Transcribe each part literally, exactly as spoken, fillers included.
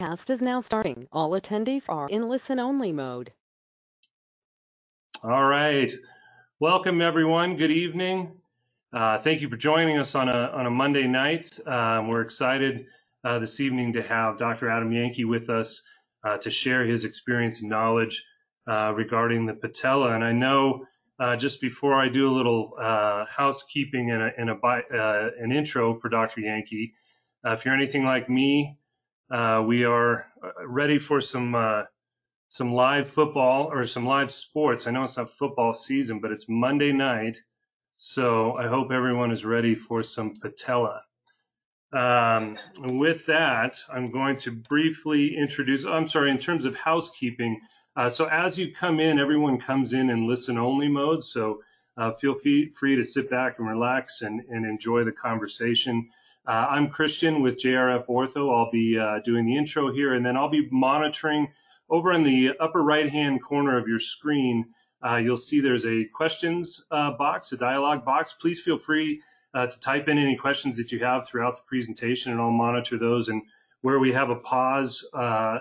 Cast is now starting. All attendees are in listen-only mode. All right. Welcome, everyone. Good evening. Uh, thank you for joining us on a, on a Monday night. Um, we're excited uh, this evening to have Doctor Adam Yanke with us uh, to share his experience and knowledge uh, regarding the patella. And I know uh, just before I do a little uh, housekeeping and, a, and a bi uh, an intro for Doctor Yanke, uh, if you're anything like me, Uh, we are ready for some uh, some live football or some live sports. I know it's not football season, but it's Monday night, so I hope everyone is ready for some patella. Um, with that, I'm going to briefly introduce, I'm sorry, in terms of housekeeping. Uh, so as you come in, everyone comes in in listen-only mode, so uh, feel free, free to sit back and relax and, and enjoy the conversation. Uh, I'm Christian with J R F Ortho. I'll be uh, doing the intro here, and then I'll be monitoring over in the upper right-hand corner of your screen. Uh, you'll see there's a questions uh, box, a dialogue box. Please feel free uh, to type in any questions that you have throughout the presentation, and I'll monitor those. And where we have a pause, uh,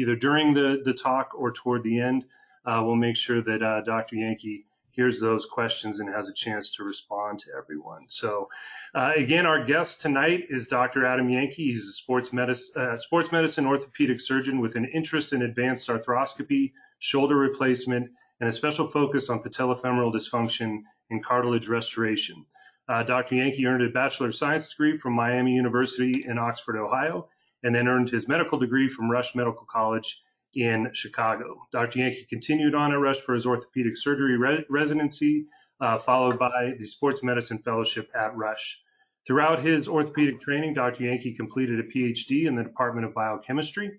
either during the, the talk or toward the end, uh, we'll make sure that uh, Doctor Yanke hears those questions and has a chance to respond to everyone. So uh, again, our guest tonight is Doctor Adam Yanke. He's a sports medicine, uh, sports medicine orthopedic surgeon with an interest in advanced arthroscopy, shoulder replacement, and a special focus on patellofemoral dysfunction and cartilage restoration. Uh, Doctor Yanke earned a Bachelor of Science degree from Miami University in Oxford, Ohio, and then earned his medical degree from Rush Medical College in Chicago. Doctor Yanke continued on at Rush for his orthopedic surgery re residency, uh, followed by the sports medicine fellowship at Rush. Throughout his orthopedic training, Doctor Yanke completed a P H D in the Department of Biochemistry.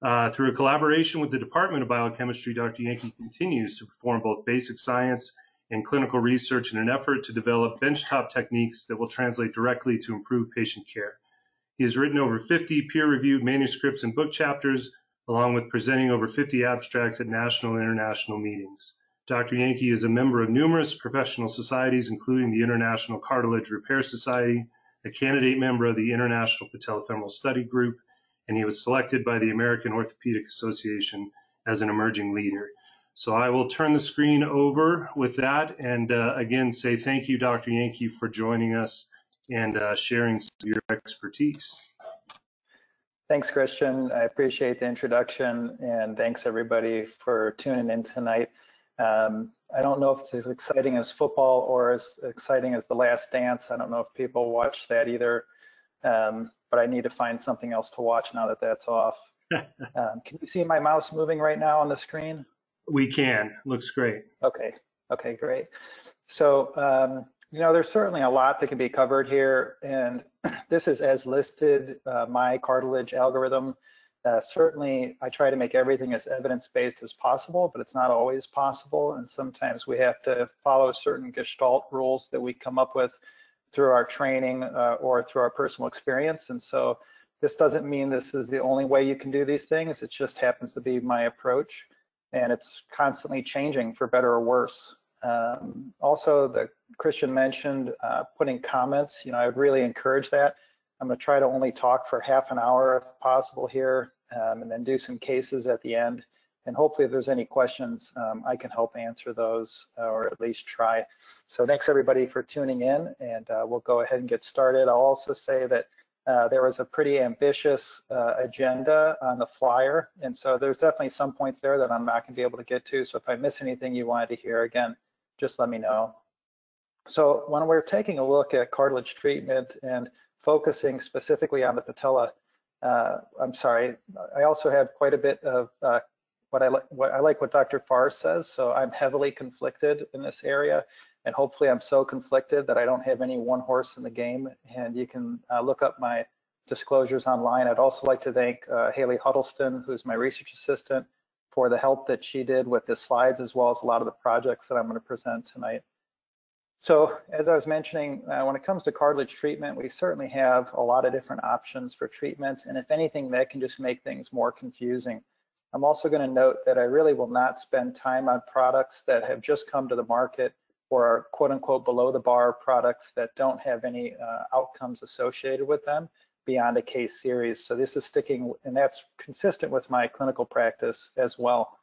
Uh, through a collaboration with the Department of Biochemistry, Doctor Yanke continues to perform both basic science and clinical research in an effort to develop benchtop techniques that will translate directly to improve patient care. He has written over fifty peer-reviewed manuscripts and book chapters, along with presenting over fifty abstracts at national and international meetings. Doctor Yanke is a member of numerous professional societies, including the International Cartilage Repair Society, a candidate member of the International Patellofemoral Study Group, and he was selected by the American Orthopedic Association as an emerging leader. So I will turn the screen over with that, and uh, again say thank you, Doctor Yanke, for joining us and uh, sharing some of your expertise. Thanks, Christian. I appreciate the introduction, and thanks everybody for tuning in tonight. Um, I don't know if it's as exciting as football or as exciting as The Last Dance. I don't know if people watch that either, um, but I need to find something else to watch now that that's off. Um, can you see my mouse moving right now on the screen? We can. Looks great. Okay. Okay, great. So, um, you know, there's certainly a lot that can be covered here, and this is as listed, uh, my cartilage algorithm. Uh, certainly, I try to make everything as evidence-based as possible, but it's not always possible, and sometimes we have to follow certain gestalt rules that we come up with through our training uh, or through our personal experience. And so this doesn't mean this is the only way you can do these things. It just happens to be my approach, and it's constantly changing for better or worse. Um, also, the Christian mentioned uh, putting comments. You know, I would really encourage that. I'm going to try to only talk for half an hour if possible here, um, and then do some cases at the end. And hopefully, if there's any questions, um, I can help answer those, uh, or at least try. So thanks everybody for tuning in, and uh, we'll go ahead and get started. I'll also say that uh, there was a pretty ambitious uh, agenda on the flyer, and so there's definitely some points there that I'm not going to be able to get to. So if I miss anything you wanted to hear, again, just let me know. So when we're taking a look at cartilage treatment and focusing specifically on the patella, uh, I'm sorry, I also have quite a bit of uh, what I like. What I like what Doctor Farr says, so I'm heavily conflicted in this area, and hopefully I'm so conflicted that I don't have any one horse in the game. And you can uh, look up my disclosures online. I'd also like to thank uh, Haley Huddleston, who's my research assistant, for the help that she did with the slides, as well as a lot of the projects that I'm going to present tonight. So as I was mentioning, uh, when it comes to cartilage treatment, we certainly have a lot of different options for treatments, and if anything, that can just make things more confusing. I'm also going to note that I really will not spend time on products that have just come to the market or are quote unquote below the bar products that don't have any uh, outcomes associated with them. beyond a case series. So this is sticking, and that's consistent with my clinical practice as well.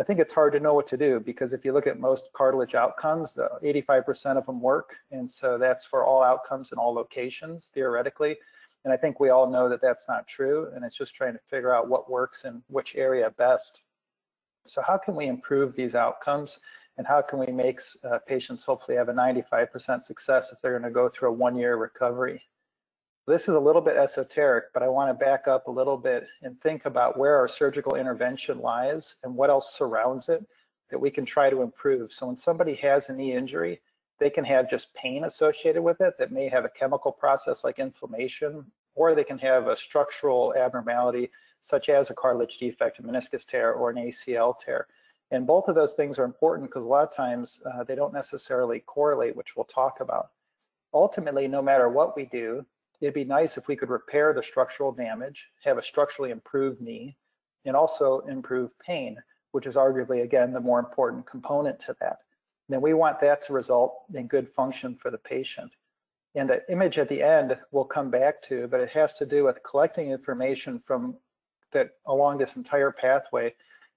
I think it's hard to know what to do, because if you look at most cartilage outcomes, the eighty-five percent of them work. And so that's for all outcomes in all locations, theoretically. And I think we all know that that's not true. And it's just trying to figure out what works in which area best. So how can we improve these outcomes? And how can we make uh, patients hopefully have a ninety-five percent success if they're going to go through a one-year recovery? This is a little bit esoteric, but I want to back up a little bit and think about where our surgical intervention lies and what else surrounds it that we can try to improve. So when somebody has a knee injury, they can have just pain associated with it that may have a chemical process like inflammation, or they can have a structural abnormality such as a cartilage defect, a meniscus tear, or an A C L tear. And both of those things are important because a lot of times uh, they don't necessarily correlate, which we'll talk about. Ultimately, no matter what we do, it'd be nice if we could repair the structural damage, have a structurally improved knee, and also improve pain, which is arguably, again, the more important component to that. And then we want that to result in good function for the patient. And the image at the end we'll come back to, but it has to do with collecting information from that along this entire pathway.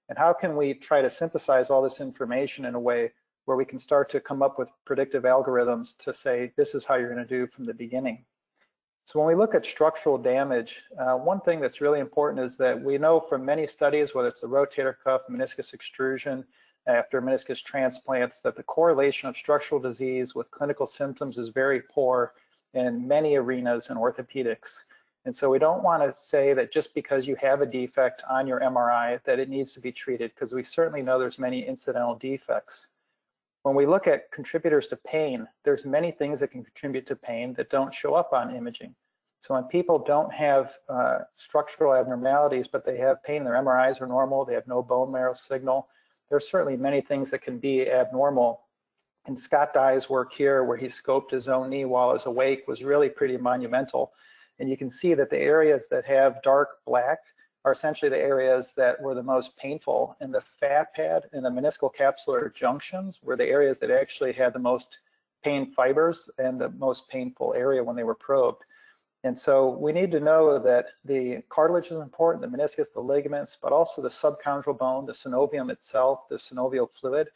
And how can we try to synthesize all this information in a way where we can start to come up with predictive algorithms to say, this is how you're going to do from the beginning. So when we look at structural damage, uh, one thing that's really important is that we know from many studies, whether it's the rotator cuff, meniscus extrusion, after meniscus transplants, that the correlation of structural disease with clinical symptoms is very poor in many arenas in orthopedics. And so we don't want to say that just because you have a defect on your M R I that it needs to be treated, because we certainly know there's many incidental defects. When we look at contributors to pain, there's many things that can contribute to pain that don't show up on imaging. So when people don't have uh, structural abnormalities, but they have pain, their M R Is are normal, they have no bone marrow signal, there's certainly many things that can be abnormal. And Scott Dye's work here, where he scoped his own knee while he was awake, was really pretty monumental. And you can see that the areas that have dark black are essentially the areas that were the most painful, and the fat pad and the meniscal capsular junctions were the areas that actually had the most pain fibers and the most painful area when they were probed. And so we need to know that the cartilage is important, the meniscus, the ligaments, but also the subchondral bone, the synovium itself, the synovial fluid,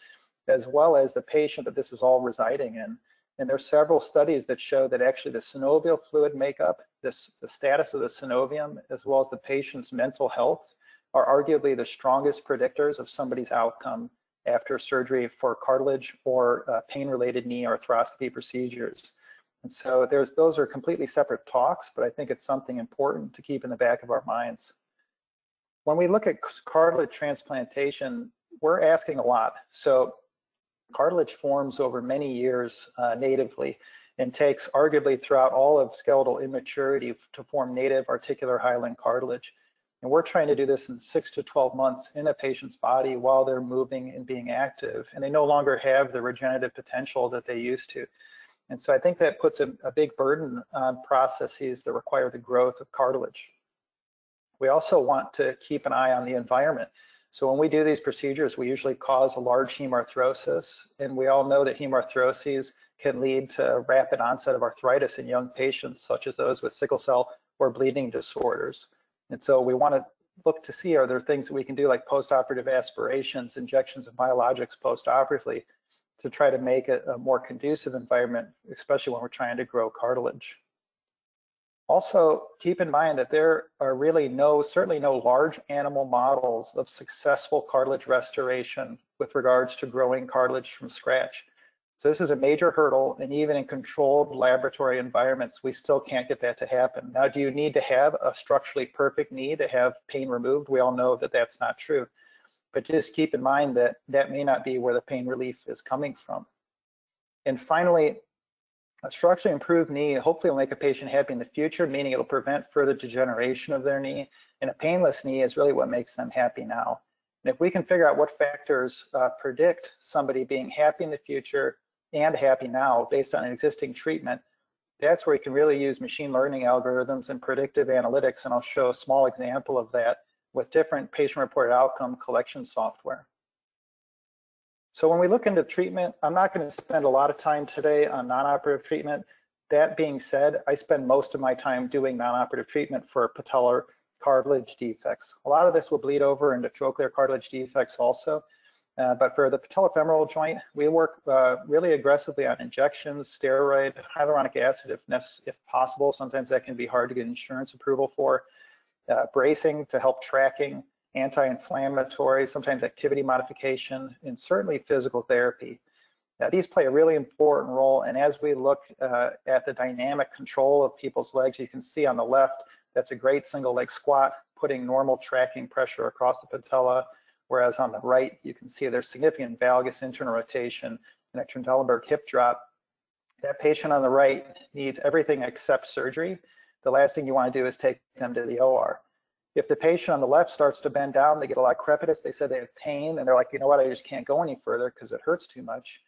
as well as the patient that this is all residing in. And there are several studies that show that actually the synovial fluid makeup, this, the status of the synovium, as well as the patient's mental health, are arguably the strongest predictors of somebody's outcome after surgery for cartilage or uh, pain-related knee arthroscopy procedures. And so there's, those are completely separate talks, but I think it's something important to keep in the back of our minds. When we look at cartilage transplantation, we're asking a lot. So cartilage forms over many years uh, natively, and takes arguably throughout all of skeletal immaturity to form native articular hyaline cartilage. And we're trying to do this in six to twelve months in a patient's body while they're moving and being active, and they no longer have the regenerative potential that they used to. And so I think that puts a, a big burden on processes that require the growth of cartilage. We also want to keep an eye on the environment. So when we do these procedures, we usually cause a large hemarthrosis, and we all know that hemarthroses can lead to rapid onset of arthritis in young patients, such as those with sickle cell or bleeding disorders. And so we want to look to see, are there things that we can do like postoperative aspirations, injections of biologics postoperatively, to try to make it a more conducive environment, especially when we're trying to grow cartilage. Also, keep in mind that there are really no, certainly no large animal models of successful cartilage restoration with regards to growing cartilage from scratch. So this is a major hurdle, and even in controlled laboratory environments, we still can't get that to happen. Now, do you need to have a structurally perfect knee to have pain removed? We all know that that's not true, but just keep in mind that that may not be where the pain relief is coming from. And finally, a structurally improved knee hopefully will make a patient happy in the future, meaning it'll prevent further degeneration of their knee. And a painless knee is really what makes them happy now. And if we can figure out what factors uh, predict somebody being happy in the future and happy now based on an existing treatment, that's where you can really use machine learning algorithms and predictive analytics. And I'll show a small example of that with different patient-reported outcome collection software. So when we look into treatment, I'm not going to spend a lot of time today on non-operative treatment. That being said, I spend most of my time doing non-operative treatment for patellar cartilage defects. A lot of this will bleed over into trochlear cartilage defects also, uh, but for the patellofemoral joint, we work uh, really aggressively on injections, steroid, hyaluronic acid if, necess if possible. Sometimes that can be hard to get insurance approval for. Uh, bracing to help tracking, anti-inflammatory, sometimes activity modification, and certainly physical therapy. Now, these play a really important role, and as we look uh, at the dynamic control of people's legs, you can see on the left, that's a great single leg squat, putting normal tracking pressure across the patella, whereas on the right, you can see there's significant valgus internal rotation and a Trendelenburg hip drop. That patient on the right needs everything except surgery. The last thing you want to do is take them to the O R. If the patient on the left starts to bend down, they get a lot crepitus, they said they have pain, and they're like, you know what, I just can't go any further because it hurts too much.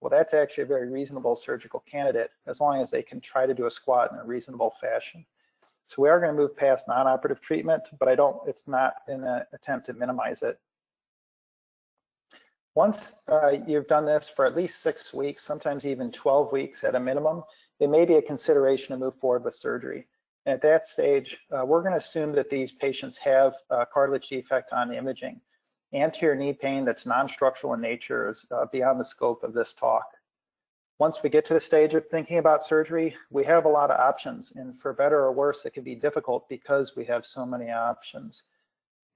Well, that's actually a very reasonable surgical candidate as long as they can try to do a squat in a reasonable fashion. So we are going to move past non-operative treatment, but I don't, it's not in an attempt to minimize it. Once uh, you've done this for at least six weeks, sometimes even twelve weeks at a minimum, it may be a consideration to move forward with surgery. At that stage, uh, we're going to assume that these patients have uh, cartilage defect on imaging. Anterior knee pain that's non-structural in nature is uh, beyond the scope of this talk. Once we get to the stage of thinking about surgery, we have a lot of options, and for better or worse, it can be difficult because we have so many options.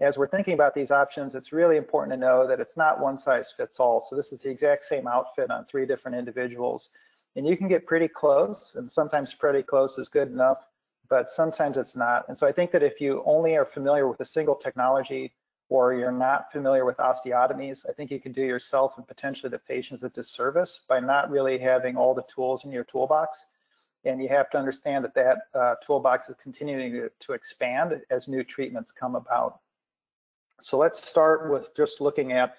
As we're thinking about these options, it's really important to know that it's not one size fits all. So this is the exact same outfit on three different individuals, and you can get pretty close, and sometimes pretty close is good enough, but sometimes it's not. And so I think that if you only are familiar with a single technology, or you're not familiar with osteotomies, I think you can do yourself and potentially the patients a disservice by not really having all the tools in your toolbox. And you have to understand that that uh, toolbox is continuing to, to expand as new treatments come about. So let's start with just looking at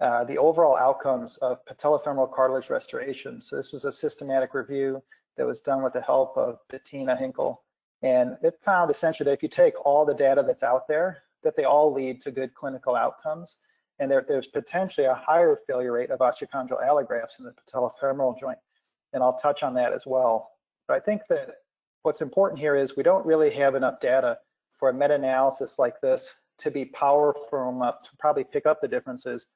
uh, the overall outcomes of patellofemoral cartilage restoration. So this was a systematic review that was done with the help of Bettina Hinkle. And it found essentially that if you take all the data that's out there, that they all lead to good clinical outcomes, and that there's potentially a higher failure rate of osteochondral allografts in the patellofemoral joint. And I'll touch on that as well. But I think that what's important here is we don't really have enough data for a meta-analysis like this to be powerful enough to probably pick up the differences,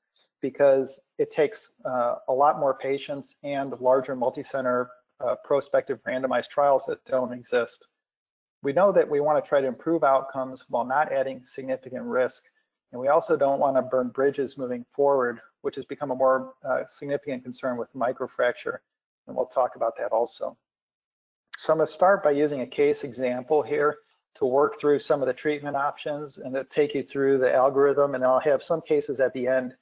because it takes uh, a lot more patients and larger multi-center uh, prospective randomized trials that don't exist. We know that we want to try to improve outcomes while not adding significant risk, and we also don't want to burn bridges moving forward, which has become a more uh, significant concern with microfracture, and we'll talk about that also. So I'm going to start by using a case example here to work through some of the treatment options and to take you through the algorithm, and I'll have some cases at the end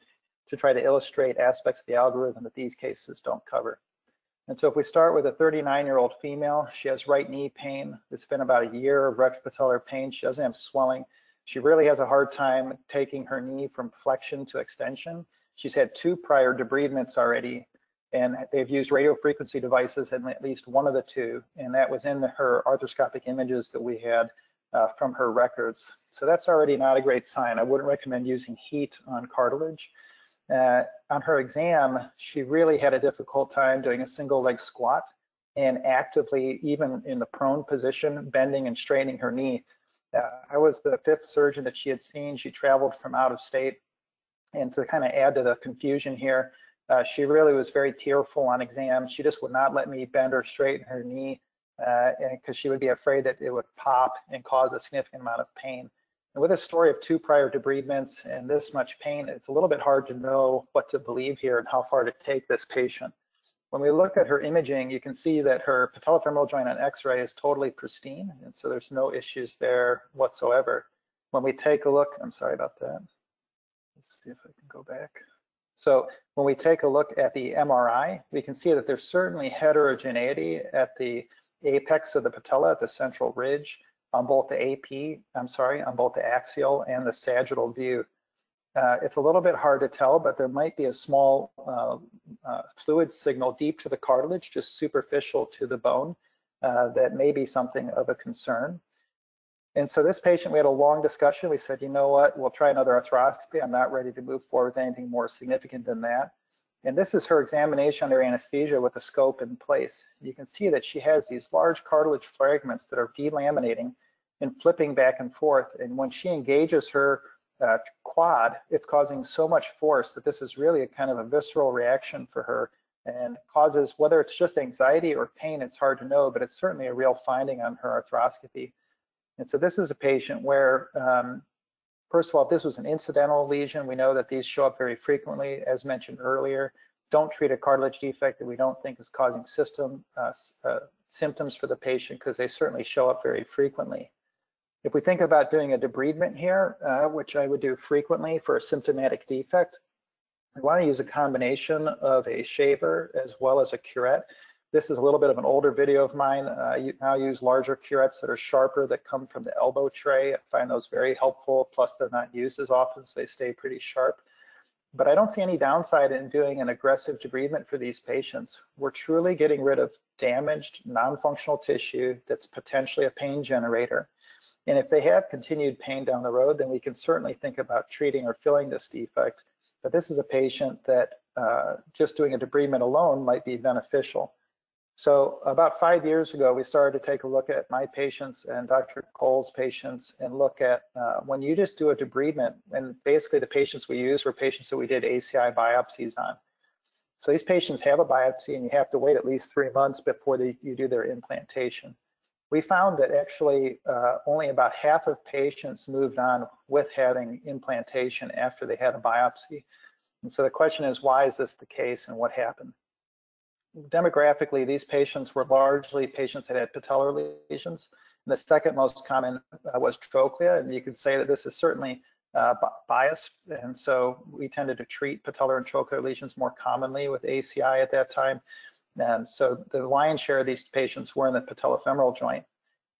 to try to illustrate aspects of the algorithm that these cases don't cover. And so if we start with a thirty-nine-year-old female, she has right knee pain. It's been about a year of retropatellar pain. She doesn't have swelling. She really has a hard time taking her knee from flexion to extension. She's had two prior debridements already, and they've used radiofrequency devices in at least one of the two, and that was in the, her arthroscopic images that we had uh, from her records. So that's already not a great sign. I wouldn't recommend using heat on cartilage. Uh, on her exam, she really had a difficult time doing a single leg squat and actively, even in the prone position, bending and straining her knee. Uh, I was the fifth surgeon that she had seen. She traveled from out of state. And to kind of add to the confusion here, uh, she really was very tearful on exam. She just would not let me bend or straighten her knee because uh, she would be afraid that it would pop and cause a significant amount of pain. And with a story of two prior debridements and this much pain, it's a little bit hard to know what to believe here and how far to take this patient. When we look at her imaging, you can see that her patellofemoral joint on x-ray is totally pristine, and so there's no issues there whatsoever. When we take a look, I'm sorry about that. Let's see if I can go back. So when we take a look at the M R I, we can see that there's certainly heterogeneity at the apex of the patella, at the central ridge, on both the AP, I'm sorry, on both the axial and the sagittal view. Uh, it's a little bit hard to tell, but there might be a small uh, uh, fluid signal deep to the cartilage, just superficial to the bone, uh, that may be something of a concern. And so this patient, we had a long discussion. We said, you know what, we'll try another arthroscopy. I'm not ready to move forward with anything more significant than that. And this is her examination under anesthesia with the scope in place. You can see that she has these large cartilage fragments that are delaminating and flipping back and forth. And when she engages her uh, quad, it's causing so much force that this is really a kind of a visceral reaction for her and causes, whether it's just anxiety or pain, it's hard to know, but it's certainly a real finding on her arthroscopy. And so this is a patient where, um, first of all, if this was an incidental lesion, we know that these show up very frequently, as mentioned earlier. Don't treat a cartilage defect that we don't think is causing system uh, uh, symptoms for the patient, because they certainly show up very frequently. If we think about doing a debridement here, uh, which I would do frequently for a symptomatic defect, we want to use a combination of a shaver as well as a curette. This is a little bit of an older video of mine. Uh, you now use larger curettes that are sharper, that come from the elbow tray. I find those very helpful, plus they're not used as often, so they stay pretty sharp. But I don't see any downside in doing an aggressive debridement for these patients. We're truly getting rid of damaged, non-functional tissue that's potentially a pain generator. And if they have continued pain down the road, then we can certainly think about treating or filling this defect. But this is a patient that uh, just doing a debridement alone might be beneficial. So about five years ago, we started to take a look at my patients and Doctor Cole's patients and look at uh, when you just do a debridement, and basically the patients we used were patients that we did A C I biopsies on. So these patients have a biopsy and you have to wait at least three months before they, you do their implantation. We found that actually uh, only about half of patients moved on with having implantation after they had a biopsy. And so the question is, why is this the case and what happened? Demographically, these patients were largely patients that had patellar lesions. And the second most common uh, was trochlea. And you can say that this is certainly uh, biased. And so we tended to treat patellar and trochlear lesions more commonly with A C I at that time. And so the lion's share of these patients were in the patellofemoral joint.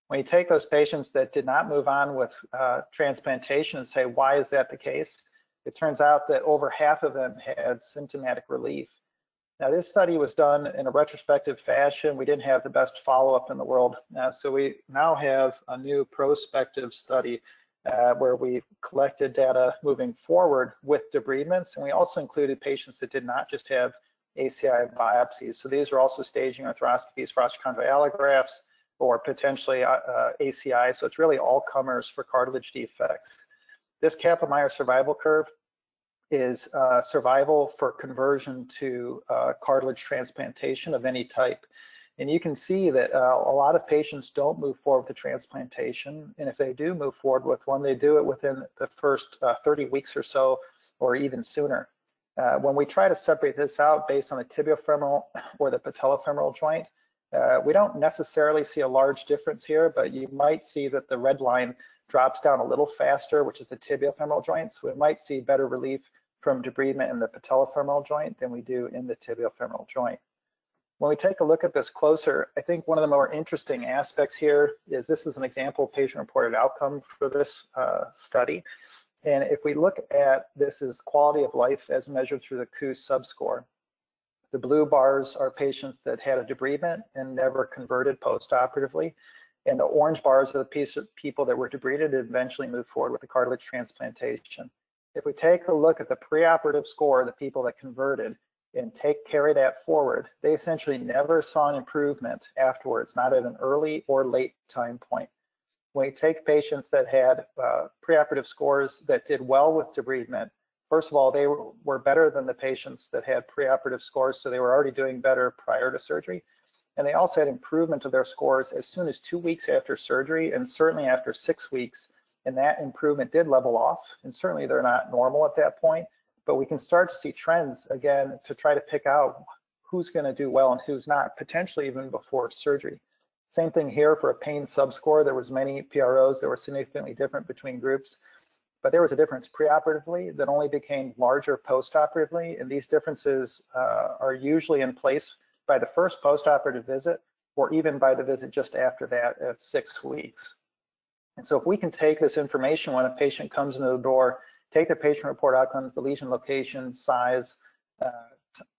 When you take those patients that did not move on with uh, transplantation and say, why is that the case? It turns out that over half of them had symptomatic relief. Now, this study was done in a retrospective fashion. We didn't have the best follow-up in the world. Uh, so we now have a new prospective study uh, where we collected data moving forward with debridements. And we also included patients that did not just have A C I biopsies. So these are also staging arthroscopies for osteochondral allografts or potentially uh, A C I. So it's really all comers for cartilage defects. This Kaplan-Meier survival curve is uh, survival for conversion to uh, cartilage transplantation of any type. And you can see that uh, a lot of patients don't move forward with the transplantation. And if they do move forward with one, they do it within the first uh, thirty weeks or so, or even sooner. Uh, when we try to separate this out based on the tibiofemoral or the patellofemoral joint, uh, we don't necessarily see a large difference here, but you might see that the red line drops down a little faster, which is the tibiofemoral joint. So we might see better relief from debridement in the patellofemoral joint than we do in the tibiofemoral joint. When we take a look at this closer, I think one of the more interesting aspects here is this is an example patient-reported outcome for this uh, study. And if we look at this as quality of life as measured through the KOOS subscore, the blue bars are patients that had a debridement and never converted postoperatively, and the orange bars are the piece of people that were debrided and eventually moved forward with the cartilage transplantation. If we take a look at the preoperative score, the people that converted and take carry that forward, they essentially never saw an improvement afterwards, not at an early or late time point. When you take patients that had uh, preoperative scores that did well with debridement, first of all, they were, were better than the patients that had preoperative scores, so they were already doing better prior to surgery. And they also had improvement of their scores as soon as two weeks after surgery, and certainly after six weeks. And that improvement did level off, and certainly they're not normal at that point. But we can start to see trends again to try to pick out who's going to do well and who's not, potentially even before surgery. Same thing here for a pain subscore. There was many P R Os that were significantly different between groups, but there was a difference preoperatively that only became larger postoperatively, and these differences uh, are usually in place by the first postoperative visit, or even by the visit just after that of six weeks. And so if we can take this information when a patient comes into the door, take the patient report outcomes, the lesion location, size, uh,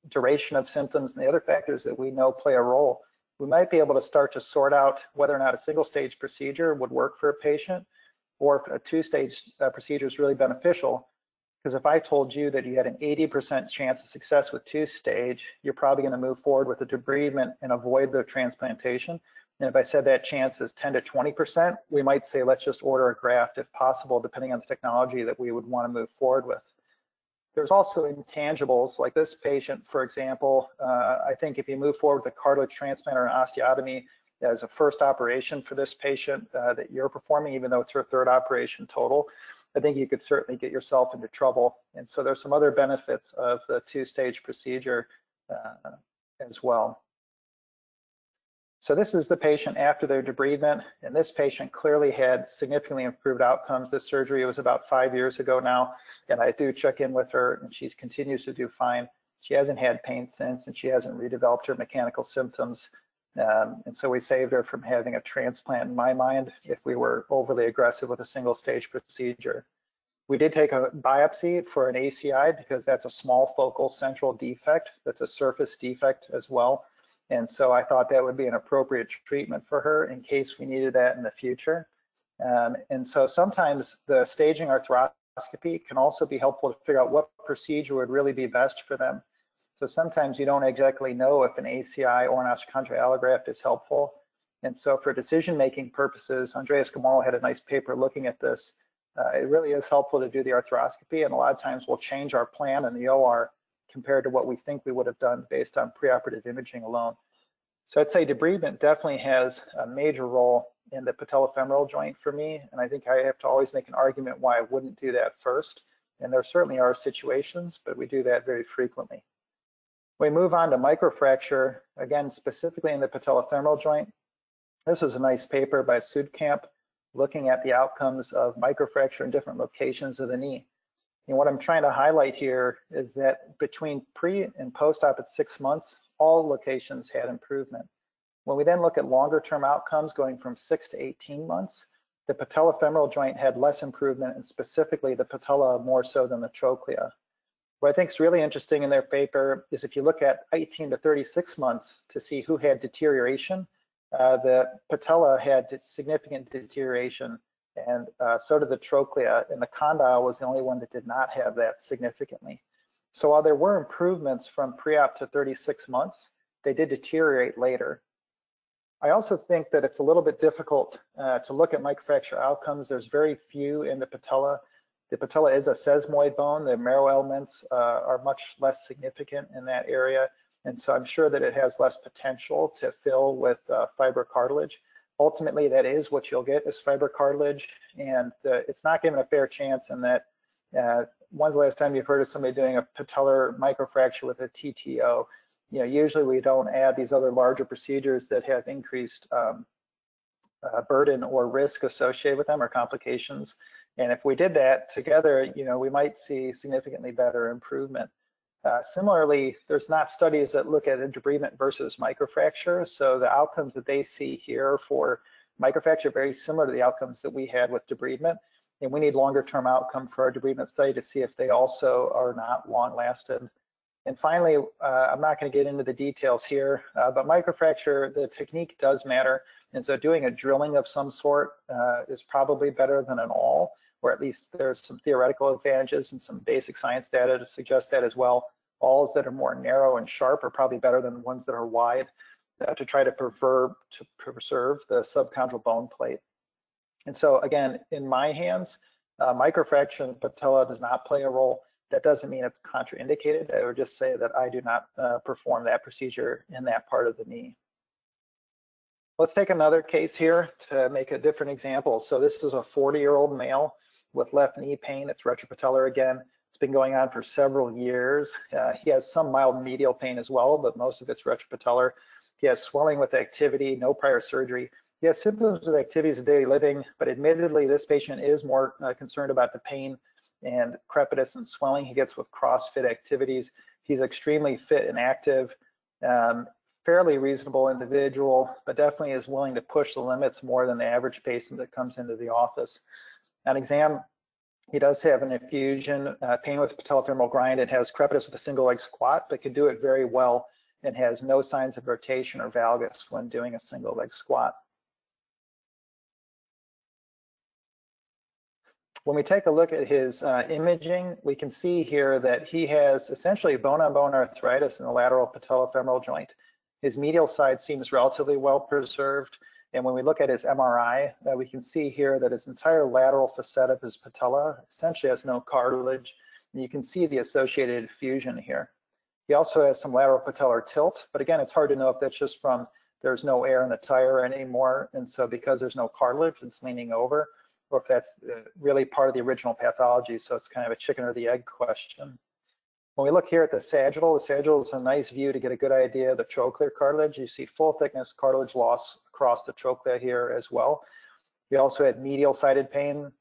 duration of symptoms, and the other factors that we know play a role, we might be able to start to sort out whether or not a single-stage procedure would work for a patient, or if a two-stage uh, procedure is really beneficial, Because if I told you that you had an eighty percent chance of success with two stage, you're probably going to move forward with a debridement and avoid the transplantation. And if I said that chance is ten to twenty percent, we might say, let's just order a graft if possible, depending on the technology that we would want to move forward with. There's also intangibles like this patient, for example. Uh, I think if you move forward with a cartilage transplant or an osteotomy as a first operation for this patient uh, that you're performing, even though it's her third operation total, I think you could certainly get yourself into trouble. And so there's some other benefits of the two-stage procedure uh, as well. So this is the patient after their debridement, and this patient clearly had significantly improved outcomes. This surgery was about five years ago now, and I do check in with her, and she continues to do fine. She hasn't had pain since, and she hasn't redeveloped her mechanical symptoms. Um, and so we saved her from having a transplant, in my mind, if we were overly aggressive with a single-stage procedure. We did take a biopsy for an A C I because that's a small focal central defect. That's a surface defect as well. And so I thought that would be an appropriate treatment for her in case we needed that in the future. Um, and so sometimes the staging arthroscopy can also be helpful to figure out what procedure would really be best for them. So sometimes you don't exactly know if an A C I or an osteochondral allograft is helpful. And so for decision-making purposes, Andreas Gomoll had a nice paper looking at this. Uh, it really is helpful to do the arthroscopy, and a lot of times we'll change our plan in the O R compared to what we think we would have done based on preoperative imaging alone. So I'd say debridement definitely has a major role in the patellofemoral joint for me, and I think I have to always make an argument why I wouldn't do that first. And there certainly are situations, but we do that very frequently. We move on to microfracture, again, specifically in the patellofemoral joint. This was a nice paper by Sudkamp looking at the outcomes of microfracture in different locations of the knee. And what I'm trying to highlight here is that between pre and post-op at six months, all locations had improvement. When we then look at longer-term outcomes going from six to eighteen months, the patellofemoral joint had less improvement, and specifically the patella more so than the trochlea. What I think is really interesting in their paper is if you look at eighteen to thirty-six months to see who had deterioration, uh, the patella had significant deterioration, and uh, so did the trochlea, and the condyle was the only one that did not have that significantly. So while there were improvements from pre-op to thirty-six months, they did deteriorate later. I also think that it's a little bit difficult uh, to look at microfracture outcomes. There's very few in the patella. The patella is a sesamoid bone. The marrow elements uh, are much less significant in that area, and so I'm sure that it has less potential to fill with uh, fibrocartilage. Ultimately, that is what you'll get is fibrocartilage, and uh, it's not given a fair chance in that. Uh, when's the last time you've heard of somebody doing a patellar microfracture with a T T O? You know, usually we don't add these other larger procedures that have increased um, uh, burden or risk associated with them or complications. And if we did that together, you know, we might see significantly better improvement. Uh, similarly, there's not studies that look at debridement versus microfracture. So the outcomes that they see here for microfracture are very similar to the outcomes that we had with debridement. And we need longer-term outcome for our debridement study to see if they also are not long-lasted. And finally, uh, I'm not going to get into the details here, uh, but microfracture, the technique does matter. And so doing a drilling of some sort uh, is probably better than an awl, or at least there's some theoretical advantages and some basic science data to suggest that as well. Awls that are more narrow and sharp are probably better than ones that are wide uh, to try to preserve, to preserve the subchondral bone plate. And so again, in my hands, uh, microfracture in patella does not play a role. That doesn't mean it's contraindicated. I would just say that I do not uh, perform that procedure in that part of the knee. Let's take another case here to make a different example. So this is a forty-year-old male with left knee pain. It's retropatellar again. It's been going on for several years. Uh, he has some mild medial pain as well, but most of it's retropatellar. He has swelling with activity, no prior surgery. He has symptoms of activities of daily living, but admittedly, this patient is more uh, concerned about the pain and crepitus and swelling he gets with CrossFit activities. He's extremely fit and active. Um, fairly reasonable individual, but definitely is willing to push the limits more than the average patient that comes into the office. On exam, he does have an effusion, uh, pain with patellofemoral grind, and has crepitus with a single leg squat, but can do it very well and has no signs of rotation or valgus when doing a single leg squat. When we take a look at his uh, imaging, we can see here that he has essentially bone-on-bone arthritis in the lateral patellofemoral joint. His medial side seems relatively well preserved. And when we look at his M R I, uh, we can see here that his entire lateral facet of his patella essentially has no cartilage. And you can see the associated fusion here. He also has some lateral patellar tilt, but again, it's hard to know if that's just from there's no air in the tire anymore, and so because there's no cartilage, it's leaning over, or if that's really part of the original pathology, so it's kind of a chicken or the egg question. When we look here at the sagittal, the sagittal is a nice view to get a good idea of the trochlear cartilage. You see full thickness cartilage loss across the trochlea here as well. We also had medial-sided pain,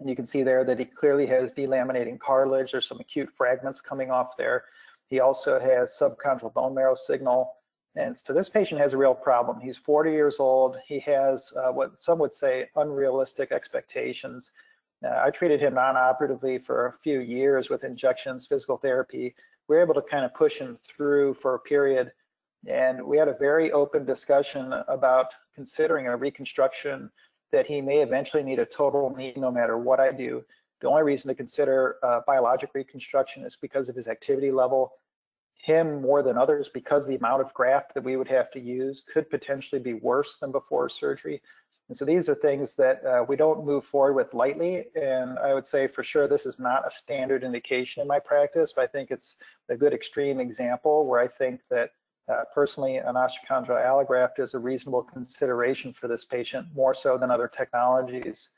and you can see there that he clearly has delaminating cartilage. There's some acute fragments coming off there. He also has subchondral bone marrow signal. And so this patient has a real problem. He's forty years old. He has uh, what some would say unrealistic expectations. Uh, I treated him non-operatively for a few years with injections, physical therapy. We were able to kind of push him through for a period. And we had a very open discussion about considering a reconstruction, that he may eventually need a total knee no matter what I do. The only reason to consider uh, biologic reconstruction is because of his activity level. Him more than others, because the amount of graft that we would have to use could potentially be worse than before surgery. And so these are things that uh, we don't move forward with lightly. And I would say for sure this is not a standard indication in my practice, but I think it's a good extreme example where I think that uh, personally an osteochondral allograft is a reasonable consideration for this patient, more so than other technologies.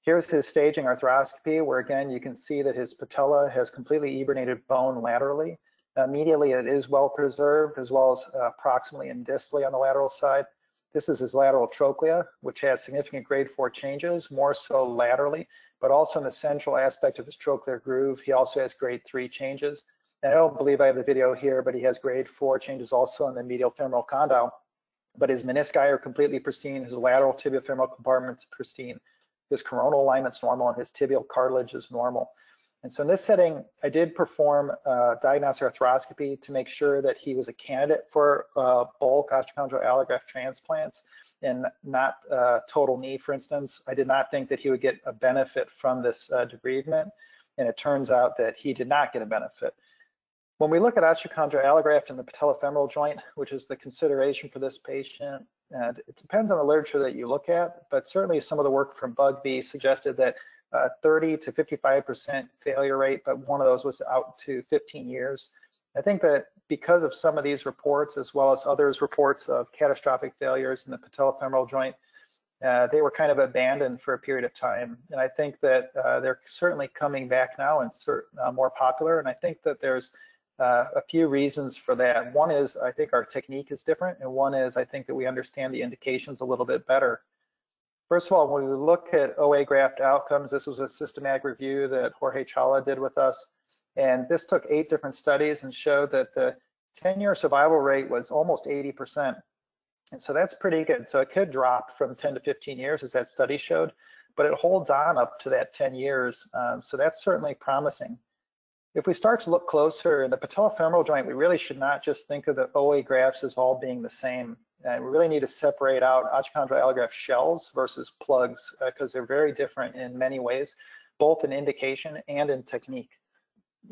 Here's his staging arthroscopy, where again you can see that his patella has completely eburnated bone laterally. Medially, it is well preserved, as well as uh, proximally and distally on the lateral side. This is his lateral trochlea, which has significant grade four changes, more so laterally, but also in the central aspect of his trochlear groove, he also has grade three changes. And I don't believe I have the video here, but he has grade four changes also in the medial femoral condyle. But his menisci are completely pristine, his lateral tibia femoral compartment is pristine, his coronal alignment is normal, and his tibial cartilage is normal. And so in this setting, I did perform uh, diagnostic arthroscopy to make sure that he was a candidate for uh, bulk osteochondral allograft transplants and not uh, total knee, for instance. I did not think that he would get a benefit from this uh, debridement, and it turns out that he did not get a benefit. When we look at osteochondral allograft in the patellofemoral joint, which is the consideration for this patient, and it depends on the literature that you look at, but certainly some of the work from Bugbee suggested that Uh, thirty to fifty-five percent failure rate, but one of those was out to fifteen years. I think that because of some of these reports, as well as others' reports of catastrophic failures in the patellofemoral joint, uh, they were kind of abandoned for a period of time. And I think that uh, they're certainly coming back now and uh, more popular. And I think that there's uh, a few reasons for that. One is I think our technique is different, and one is I think that we understand the indications a little bit better. First of all, when we look at O A graft outcomes, this was a systematic review that Jorge Chala did with us. And this took eight different studies and showed that the ten-year survival rate was almost eighty percent. And so that's pretty good. So it could drop from ten to fifteen years, as that study showed, but it holds on up to that ten years. Um, so that's certainly promising. If we start to look closer in the patellofemoral joint, we really should not just think of the O A grafts as all being the same. And we really need to separate out osteochondral allograft shells versus plugs, because uh, they're very different in many ways, both in indication and in technique.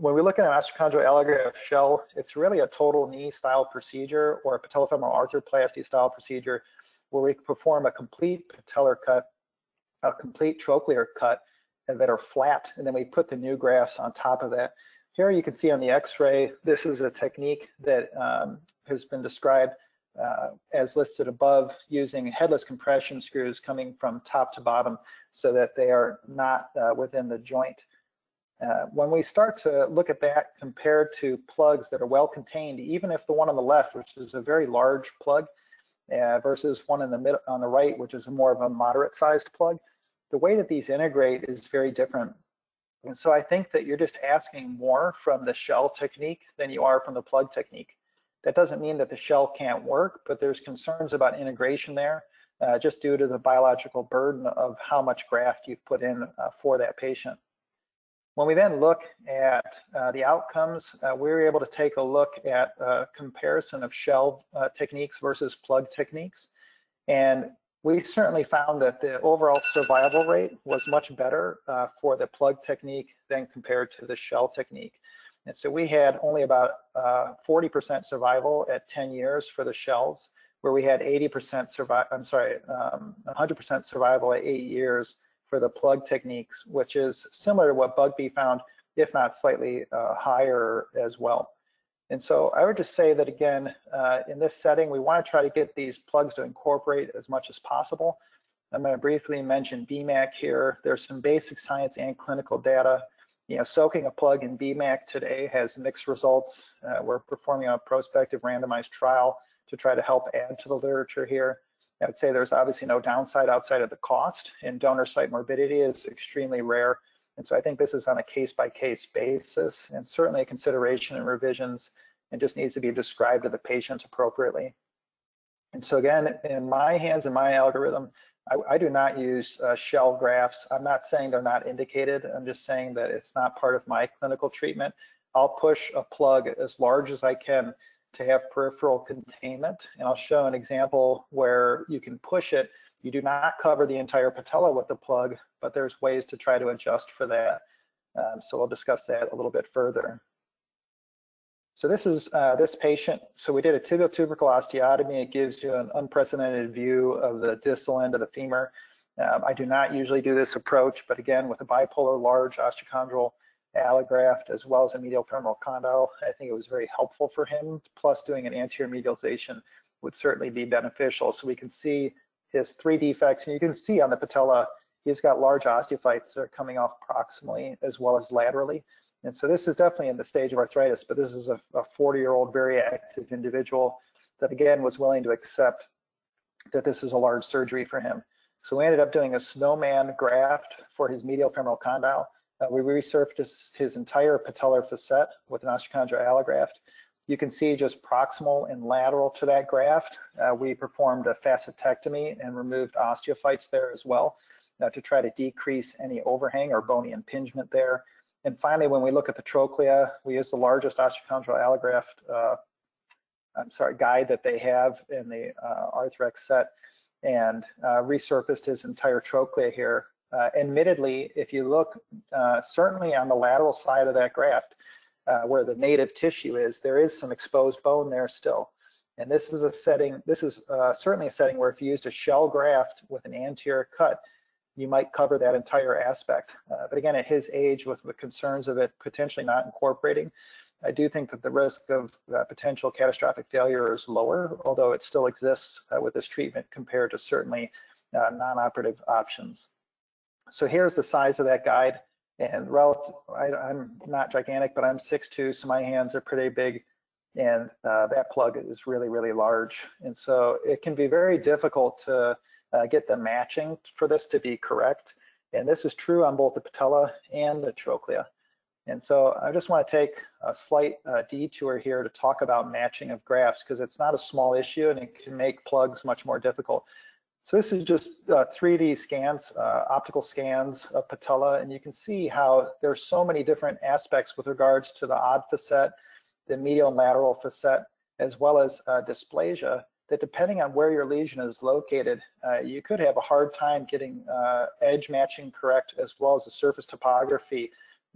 When we look at an osteochondral allograft shell, it's really a total knee style procedure or a patellofemoral arthroplasty style procedure where we perform a complete patellar cut, a complete trochlear cut that are flat, and then we put the new grafts on top of that. Here you can see on the x-ray, this is a technique that um, has been described Uh, as listed above, using headless compression screws coming from top to bottom so that they are not uh, within the joint. Uh, when we start to look at that compared to plugs that are well contained, even if the one on the left, which is a very large plug, uh, versus one in the middle on the right, which is more of a moderate sized plug, the way that these integrate is very different. And so I think that you're just asking more from the shell technique than you are from the plug technique. That doesn't mean that the shell can't work, but there's concerns about integration there uh, just due to the biological burden of how much graft you've put in uh, for that patient. When we then look at uh, the outcomes, uh, we were able to take a look at a comparison of shell uh, techniques versus plug techniques. And we certainly found that the overall survival rate was much better uh, for the plug technique than compared to the shell technique. And so we had only about uh, forty percent survival at ten years for the shells, where we had eighty percent survival, I'm sorry, um, one hundred percent survival at eight years for the plug techniques, which is similar to what Bugbee found, if not slightly uh, higher as well. And so I would just say that, again, uh, in this setting, we want to try to get these plugs to incorporate as much as possible. I'm going to briefly mention B MAC here. There's some basic science and clinical data. You know, soaking a plug in B MAC today has mixed results. Uh, we're performing a prospective randomized trial to try to help add to the literature here. I would say there's obviously no downside outside of the cost, and donor site morbidity is extremely rare. And so I think this is on a case-by-case basis, and certainly a consideration in revisions, and just needs to be described to the patient appropriately. And so again, in my hands, in my algorithm, I, I do not use uh, shell grafts. I'm not saying they're not indicated. I'm just saying that it's not part of my clinical treatment. I'll push a plug as large as I can to have peripheral containment, and I'll show an example where you can push it. You do not cover the entire patella with the plug, but there's ways to try to adjust for that. Um, so we'll discuss that a little bit further. So this is uh, this patient. So we did a tibial tubercle osteotomy. It gives you an unprecedented view of the distal end of the femur. Um, I do not usually do this approach, but again, with a bipolar large osteochondral allograft as well as a medial femoral condyle, I think it was very helpful for him. Plus, doing an anterior medialization would certainly be beneficial. So we can see his three defects, and you can see on the patella, he's got large osteophytes that are coming off proximally as well as laterally. And so this is definitely in the stage of arthritis, but this is a forty-year-old, very active individual that, again, was willing to accept that this is a large surgery for him. So we ended up doing a snowman graft for his medial femoral condyle. Uh, we resurfaced his entire patellar facet with an osteochondral allograft. You can see just proximal and lateral to that graft. Uh, we performed a facetectomy and removed osteophytes there as well uh, to try to decrease any overhang or bony impingement there. And finally, when we look at the trochlea, we use the largest osteochondral allograft, uh, I'm sorry, guide that they have in the uh, Arthrex set, and uh, resurfaced his entire trochlea here. Uh, admittedly, if you look uh, certainly on the lateral side of that graft, Uh, where the native tissue is, there is some exposed bone there still. And this is a setting, this is uh, certainly a setting where if you used a shell graft with an anterior cut, you might cover that entire aspect. Uh, but again, at his age, with the concerns of it potentially not incorporating, I do think that the risk of uh, potential catastrophic failure is lower, although it still exists uh, with this treatment compared to certainly uh, non-operative options. So here's the size of that guide. And relative, I, I'm not gigantic, but I'm six foot two, so my hands are pretty big, and uh, that plug is really, really large. And so it can be very difficult to uh, get the matching for this to be correct. And this is true on both the patella and the trochlea. And so I just want to take a slight uh, detour here to talk about matching of grafts, because it's not a small issue, and it can make plugs much more difficult. So this is just uh, three D scans, uh, optical scans of patella, and you can see how there's so many different aspects with regards to the odd facet, the medial and lateral facet, as well as uh, dysplasia, that depending on where your lesion is located, uh, you could have a hard time getting uh, edge matching correct, as well as the surface topography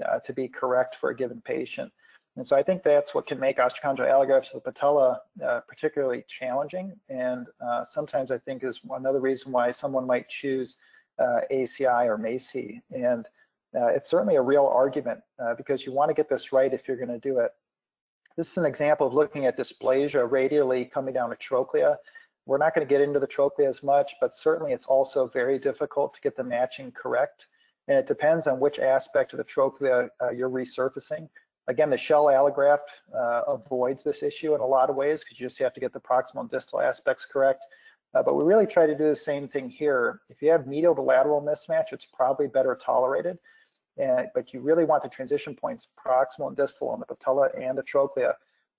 uh, to be correct for a given patient. And so I think that's what can make osteochondral allografts of the patella uh, particularly challenging. And uh, sometimes I think is another reason why someone might choose uh, A C I or M A C I. And uh, it's certainly a real argument uh, because you want to get this right if you're going to do it. This is an example of looking at dysplasia radially coming down a trochlea. We're not going to get into the trochlea as much, but certainly it's also very difficult to get the matching correct. And it depends on which aspect of the trochlea uh, you're resurfacing. Again, the shell allograft uh, avoids this issue in a lot of ways because you just have to get the proximal and distal aspects correct. Uh, but we really try to do the same thing here. If you have medial to lateral mismatch, it's probably better tolerated, and, but you really want the transition points, proximal and distal on the patella and the trochlea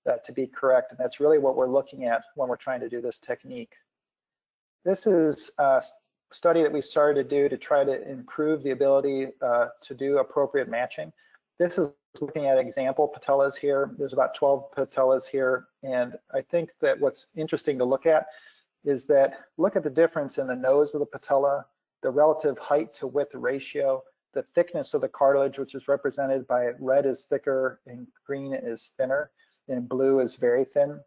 uh, to be correct. And that's really what we're looking at when we're trying to do this technique. This is a study that we started to do to try to improve the ability uh, to do appropriate matching. This is looking at example patellas here. There's about twelve patellas here. And I think that what's interesting to look at is that look at the difference in the nose of the patella, the relative height to width ratio, the thickness of the cartilage, which is represented by red is thicker and green is thinner, and blue is very thin.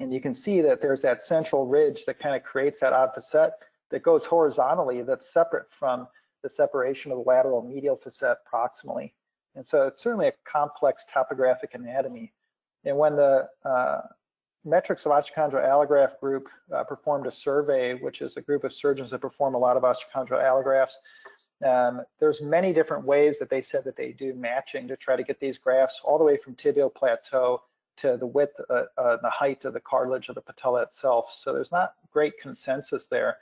And you can see that there's that central ridge that kind of creates that odd facet that goes horizontally, that's separate from the separation of the lateral medial facet proximally. And so it's certainly a complex topographic anatomy. And when the uh, Metrics of Osteochondral Allograft Group uh, performed a survey, which is a group of surgeons that perform a lot of osteochondral allografts, um, there's many different ways that they said that they do matching to try to get these grafts all the way from tibial plateau to the width, uh, uh, the height of the cartilage of the patella itself. So there's not great consensus there.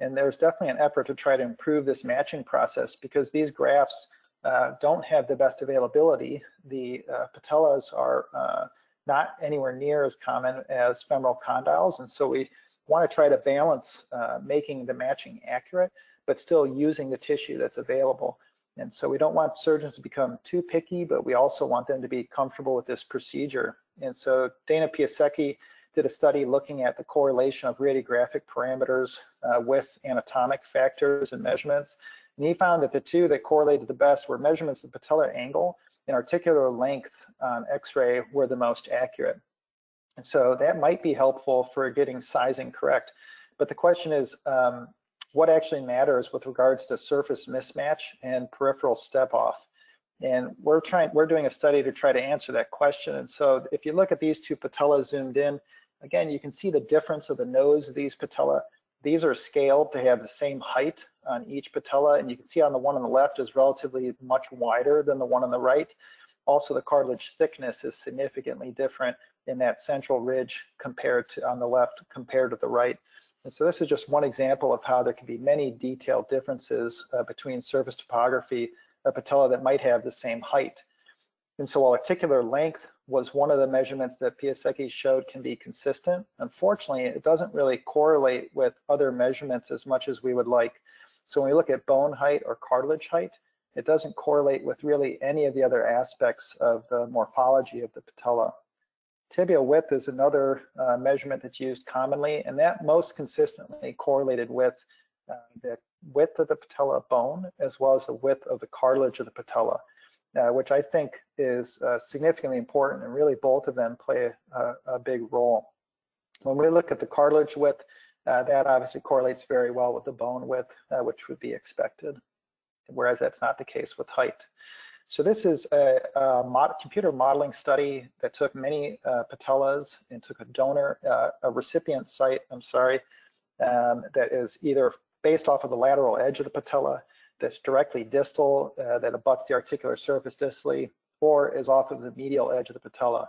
And there's definitely an effort to try to improve this matching process because these grafts uh, don't have the best availability. The uh, patellas are uh, not anywhere near as common as femoral condyles. And so we want to try to balance uh, making the matching accurate, but still using the tissue that's available. And so we don't want surgeons to become too picky, but we also want them to be comfortable with this procedure. And so Dana Piasecki did a study looking at the correlation of radiographic parameters uh, with anatomic factors and measurements. And he found that the two that correlated the best were measurements of patellar angle and articular length on x-ray were the most accurate. And so that might be helpful for getting sizing correct. But the question is, um, what actually matters with regards to surface mismatch and peripheral step off? And we're trying, we're doing a study to try to answer that question. And so if you look at these two patellas zoomed in, again, you can see the difference of the nose of these patella. These are scaled to have the same height on each patella. And you can see on the one on the left is relatively much wider than the one on the right. Also, the cartilage thickness is significantly different in that central ridge compared to on the left compared to the right. And so this is just one example of how there can be many detailed differences uh, between surface topography, a patella that might have the same height. And so while articular length was one of the measurements that Piasecki showed can be consistent, unfortunately, it doesn't really correlate with other measurements as much as we would like. So when we look at bone height or cartilage height, it doesn't correlate with really any of the other aspects of the morphology of the patella. Tibial width is another uh, measurement that's used commonly, and that most consistently correlated with uh, the width of the patella bone as well as the width of the cartilage of the patella, uh, which I think is uh, significantly important, and really both of them play a, a big role. When we look at the cartilage width, uh, that obviously correlates very well with the bone width, uh, which would be expected, whereas that's not the case with height. So this is a, a mod, computer modeling study that took many uh, patellas and took a donor, uh, a recipient site, I'm sorry, um, that is either based off of the lateral edge of the patella that's directly distal, uh, that abuts the articular surface distally, or is off of the medial edge of the patella.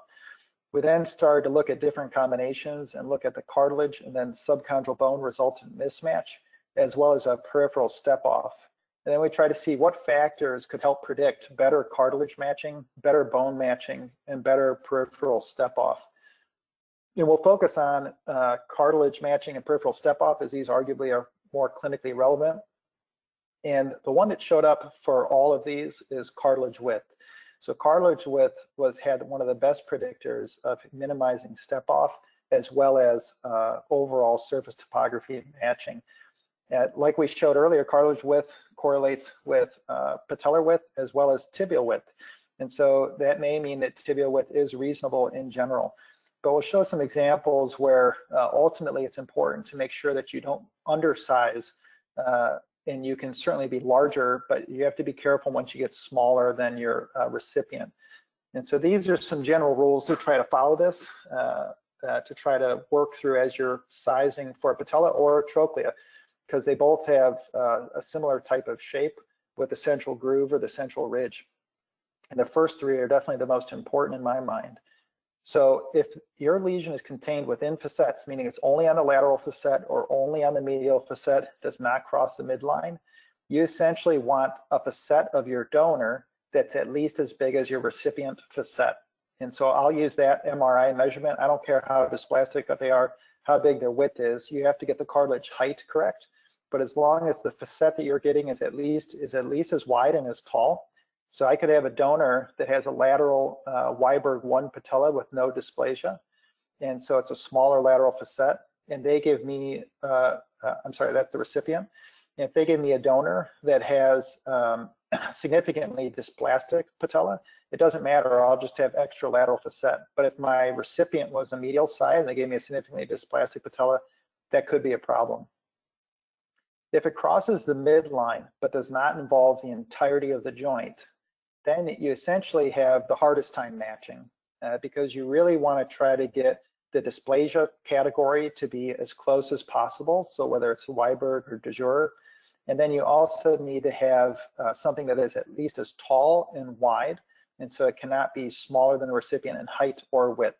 We then started to look at different combinations and look at the cartilage and then subchondral bone resultant mismatch, as well as a peripheral step off. And then we try to see what factors could help predict better cartilage matching, better bone matching, and better peripheral step off. And we'll focus on uh, cartilage matching and peripheral step off as these arguably are more clinically relevant. And the one that showed up for all of these is cartilage width. So cartilage width was had one of the best predictors of minimizing step off as well as uh, overall surface topography matching. Uh, like we showed earlier, cartilage width correlates with uh, patellar width as well as tibial width. And so that may mean that tibial width is reasonable in general. But we'll show some examples where uh, ultimately it's important to make sure that you don't undersize, uh, and you can certainly be larger, but you have to be careful once you get smaller than your uh, recipient. And so these are some general rules to try to follow this, uh, uh, to try to work through as you're sizing for a patella or trochlea, because they both have uh, a similar type of shape with the central groove or the central ridge. And the first three are definitely the most important in my mind. So if your lesion is contained within facets, meaning it's only on the lateral facet or only on the medial facet, does not cross the midline, you essentially want a facet of your donor that's at least as big as your recipient facet. And so I'll use that M R I measurement. I don't care how dysplastic they are, how big their width is. You have to get the cartilage height correct. But as long as the facet that you're getting is at least is at least as wide and as tall. So I could have a donor that has a lateral uh, Weiberg one patella with no dysplasia. And so it's a smaller lateral facet. and they give me, uh, uh, I'm sorry, that's the recipient. And if they give me a donor that has um, significantly dysplastic patella, it doesn't matter, I'll just have extra lateral facet. But if my recipient was a medial side and they gave me a significantly dysplastic patella, that could be a problem. If it crosses the midline but does not involve the entirety of the joint, then you essentially have the hardest time matching uh, because you really want to try to get the dysplasia category to be as close as possible. So whether it's Weiberg or de jure, and then you also need to have uh, something that is at least as tall and wide. And so it cannot be smaller than the recipient in height or width.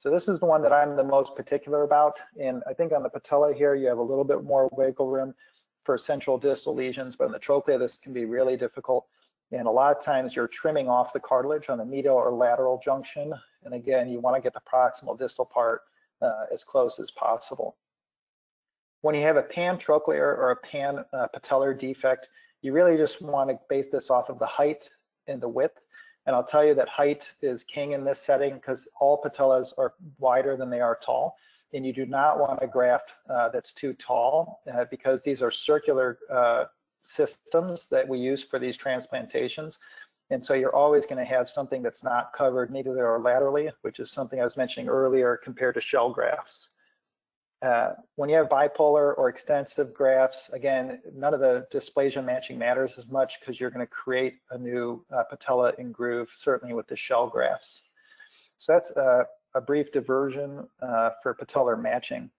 So this is the one that I'm the most particular about. And I think on the patella here, you have a little bit more wiggle room for central distal lesions, but in the trochlea, this can be really difficult. And a lot of times you're trimming off the cartilage on the medial or lateral junction. And again, you want to get the proximal distal part uh, as close as possible. When you have a pan-trochlear or a pan-patellar uh, defect, you really just want to base this off of the height and the width. And I'll tell you that height is king in this setting because all patellas are wider than they are tall. And you do not want a graft uh, that's too tall uh, because these are circular uh, systems that we use for these transplantations. And so you're always going to have something that's not covered medially or laterally, which is something I was mentioning earlier compared to shell grafts. Uh, when you have bipolar or extensive grafts, again, none of the dysplasia matching matters as much because you're going to create a new uh, patella and groove, certainly with the shell grafts. So that's a, a brief diversion uh, for patellar matching.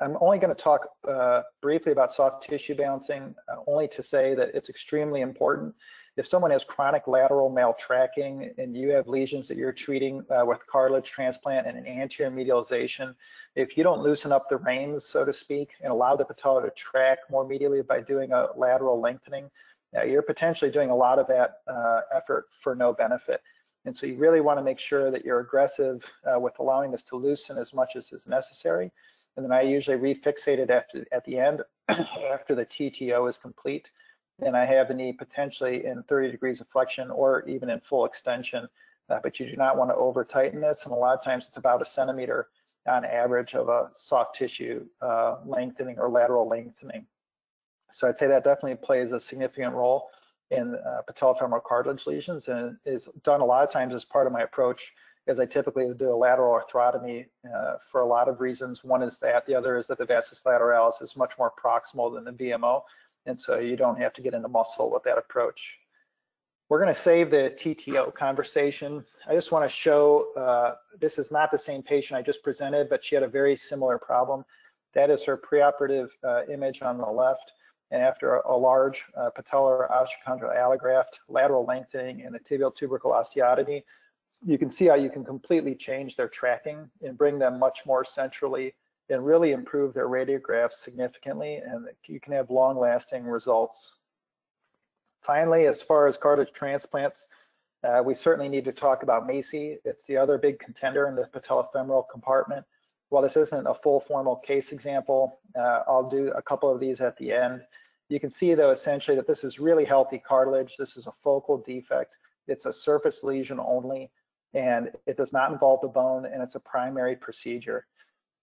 I'm only going to talk uh, briefly about soft tissue balancing, uh, only to say that it's extremely important. If someone has chronic lateral maltracking and you have lesions that you're treating uh, with cartilage transplant and an anterior medialization, if you don't loosen up the reins, so to speak, and allow the patella to track more medially by doing a lateral lengthening, uh, you're potentially doing a lot of that uh, effort for no benefit. And so you really want to make sure that you're aggressive uh, with allowing this to loosen as much as is necessary. And then I usually refixate it after, at the end after the T T O is complete. And I have the knee potentially in thirty degrees of flexion or even in full extension, uh, but you do not want to over tighten this. And a lot of times it's about a centimeter on average of a soft tissue uh, lengthening or lateral lengthening. So I'd say that definitely plays a significant role in uh, patellofemoral cartilage lesions and is done a lot of times as part of my approach, as I typically do a lateral arthrotomy uh, for a lot of reasons. One is that, the other is that the vastus lateralis is much more proximal than the V M O. And so you don't have to get into muscle with that approach. We're going to save the T T O conversation. I just want to show uh, this is not the same patient I just presented, but she had a very similar problem. That is her preoperative uh, image on the left. And after a, a large uh, patellar osteochondral allograft, lateral lengthening, and a tibial tubercle osteotomy, you can see how you can completely change their tracking and bring them much more centrally and really improve their radiographs significantly, and you can have long-lasting results. Finally, as far as cartilage transplants, uh, we certainly need to talk about M A C I. It's the other big contender in the patellofemoral compartment. While this isn't a full formal case example, uh, I'll do a couple of these at the end. You can see, though, essentially that this is really healthy cartilage. This is a focal defect. It's a surface lesion only, and it does not involve the bone, and it's a primary procedure.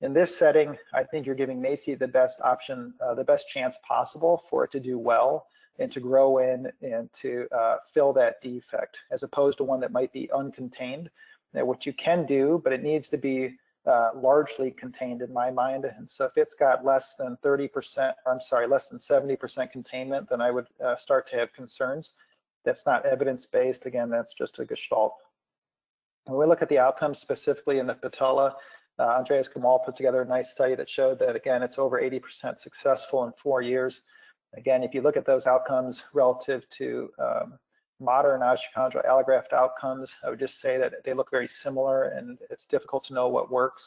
In this setting, I think you're giving M A C I the best option, uh, the best chance possible for it to do well and to grow in and to uh, fill that defect, as opposed to one that might be uncontained. Now, what you can do, but it needs to be uh, largely contained in my mind. And so if it's got less than thirty percent, or I'm sorry, less than seventy percent containment, then I would uh, start to have concerns. That's not evidence-based. Again, that's just a gestalt. When we look at the outcomes specifically in the patella, Uh, Andreas Gomoll put together a nice study that showed that, again, it's over eighty percent successful in four years. Again, if you look at those outcomes relative to um, modern osteochondral allograft outcomes, I would just say that they look very similar, and it's difficult to know what works.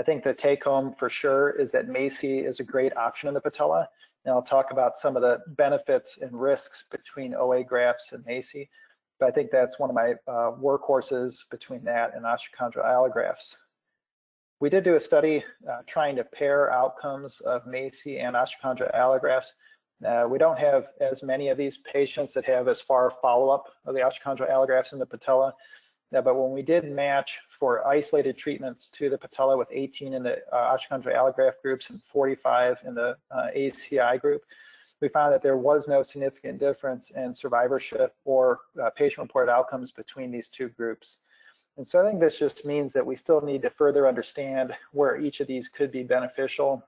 I think the take-home for sure is that M A C I is a great option in the patella, and I'll talk about some of the benefits and risks between O A grafts and M A C I, but I think that's one of my uh, workhorses between that and osteochondral allografts. We did do a study uh, trying to pair outcomes of M A C I and osteochondral allografts. Uh, we don't have as many of these patients that have as far follow-up of the osteochondral allografts in the patella, Yeah, but when we did match for isolated treatments to the patella with eighteen in the uh, osteochondral allograft groups and forty-five in the uh, A C I group, we found that there was no significant difference in survivorship or uh, patient-reported outcomes between these two groups. And so I think this just means that we still need to further understand where each of these could be beneficial.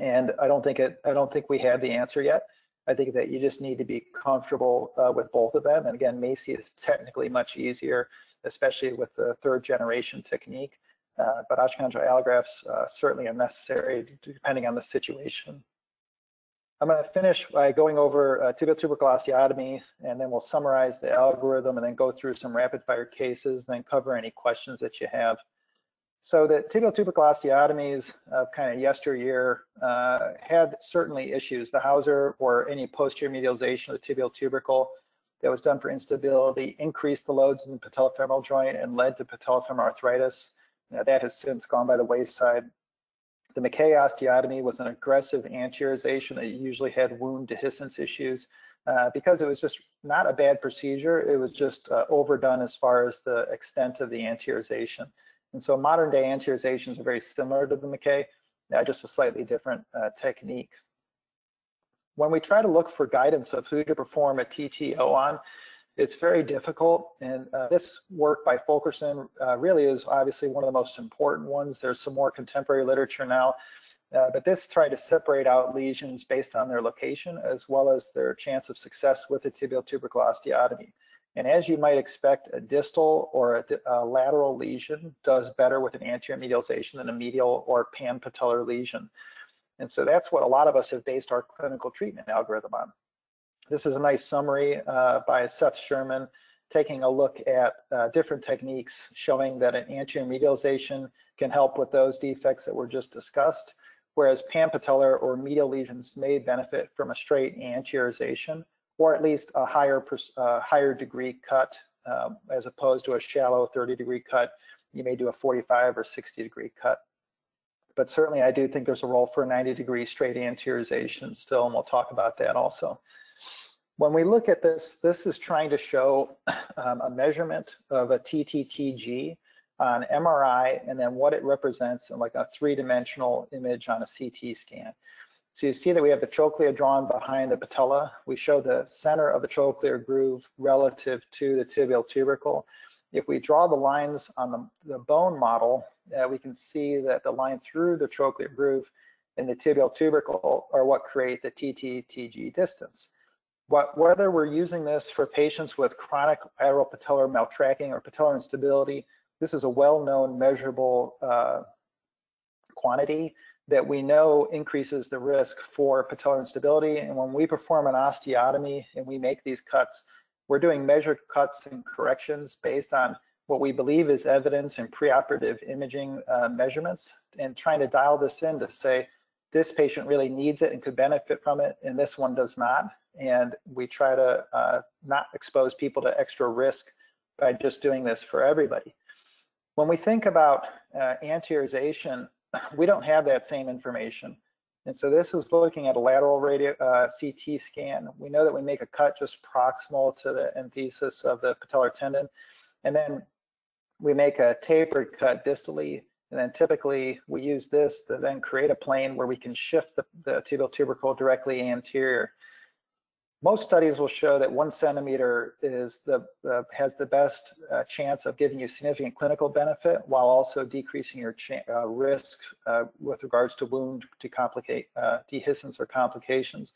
And I don't think it, I don't think we have the answer yet. I think that you just need to be comfortable uh, with both of them. And again, MACI is technically much easier, especially with the third generation technique. Uh, but osteochondral allografts uh, certainly are necessary depending on the situation. I'm going to finish by going over uh, tibial tubercle osteotomy, and then we'll summarize the algorithm and then go through some rapid fire cases and then cover any questions that you have. So the tibial tubercle osteotomies of kind of yesteryear uh, had certainly issues. The Hauser or any posterior medialization of the tibial tubercle that was done for instability increased the loads in the patellofemoral joint and led to patellofemoral arthritis. Now, that has since gone by the wayside. The McKay osteotomy was an aggressive anteriorization that usually had wound dehiscence issues uh, because it was just not a bad procedure. It was just uh, overdone as far as the extent of the anteriorization. And so modern day anteriorizations are very similar to the McKay, uh, just a slightly different uh, technique. When we try to look for guidance of who to perform a T T O on, it's very difficult. And uh, this work by Fulkerson uh, really is obviously one of the most important ones. There's some more contemporary literature now, uh, but this tried to separate out lesions based on their location as well as their chance of success with a tibial tubercle osteotomy. And as you might expect, a distal or a, a lateral lesion does better with an anterior medialization than a medial or panpatellar lesion. And so that's what a lot of us have based our clinical treatment algorithm on. This is a nice summary uh, by Seth Sherman, taking a look at uh, different techniques showing that an anterior medialization can help with those defects that were just discussed, whereas panpatellar or medial lesions may benefit from a straight anteriorization, or at least a higher uh, higher degree cut um, as opposed to a shallow thirty degree cut. You may do a forty-five or sixty degree cut. But certainly I do think there's a role for a ninety degree straight anteriorization still, and we'll talk about that also. When we look at this, this is trying to show um, a measurement of a T T T G on M R I and then what it represents in like a three-dimensional image on a C T scan. So you see that we have the trochlea drawn behind the patella. We show the center of the trochlear groove relative to the tibial tubercle. If we draw the lines on the, the bone model, uh, we can see that the line through the trochlear groove and the tibial tubercle are what create the T T T G distance. What, whether we're using this for patients with chronic lateral patellar maltracking or patellar instability, this is a well-known measurable uh, quantity that we know increases the risk for patellar instability. And when we perform an osteotomy and we make these cuts, we're doing measured cuts and corrections based on what we believe is evidence and preoperative imaging uh, measurements, and trying to dial this in to say, this patient really needs it and could benefit from it, and this one does not. And we try to uh, not expose people to extra risk by just doing this for everybody. When we think about uh, anteriorization, we don't have that same information. And so this is looking at a lateral radio, uh, C T scan. We know that we make a cut just proximal to the enthesis of the patellar tendon, and then we make a tapered cut distally. And then typically we use this to then create a plane where we can shift the, the tibial tubercle directly anterior. Most studies will show that one centimeter is the, uh, has the best uh, chance of giving you significant clinical benefit while also decreasing your uh, risk uh, with regards to wound to complicate uh, dehiscence or complications.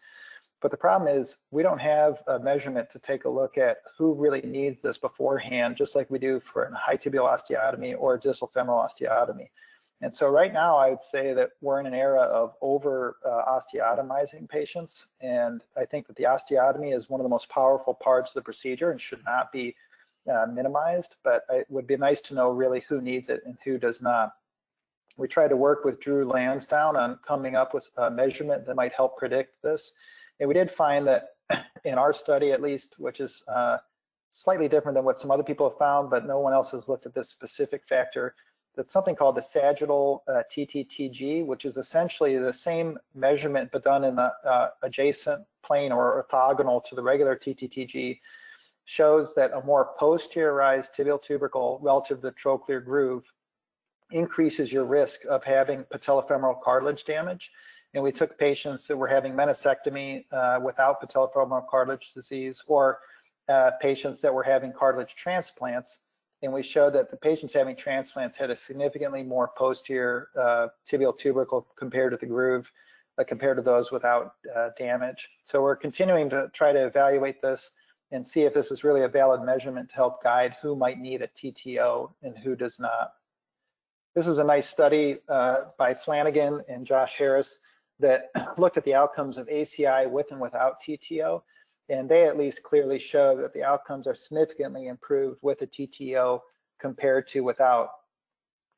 But the problem is we don't have a measurement to take a look at who really needs this beforehand, just like we do for a high tibial osteotomy or a distal femoral osteotomy. And so right now, I would say that we're in an era of over uh, osteotomizing patients. And I think that the osteotomy is one of the most powerful parts of the procedure and should not be uh, minimized, but it would be nice to know really who needs it and who does not. We tried to work with Drew Lansdowne on coming up with a measurement that might help predict this. And we did find that in our study at least, which is uh, slightly different than what some other people have found, but no one else has looked at this specific factor, that's something called the sagittal uh, T T T G, which is essentially the same measurement but done in the uh, adjacent plane or orthogonal to the regular T T T G. shows that a more posteriorized tibial tubercle relative to the trochlear groove increases your risk of having patellofemoral cartilage damage. And we took patients that were having meniscectomy uh, without patellofemoral cartilage disease, or uh, patients that were having cartilage transplants, and we showed that the patients having transplants had a significantly more posterior uh, tibial tubercle compared to the groove, uh, compared to those without uh, damage. So we're continuing to try to evaluate this and see if this is really a valid measurement to help guide who might need a T T O and who does not. This is a nice study uh, by Flanagan and Josh Harris that looked at the outcomes of A C I with and without T T O. And they at least clearly show that the outcomes are significantly improved with a T T O compared to without.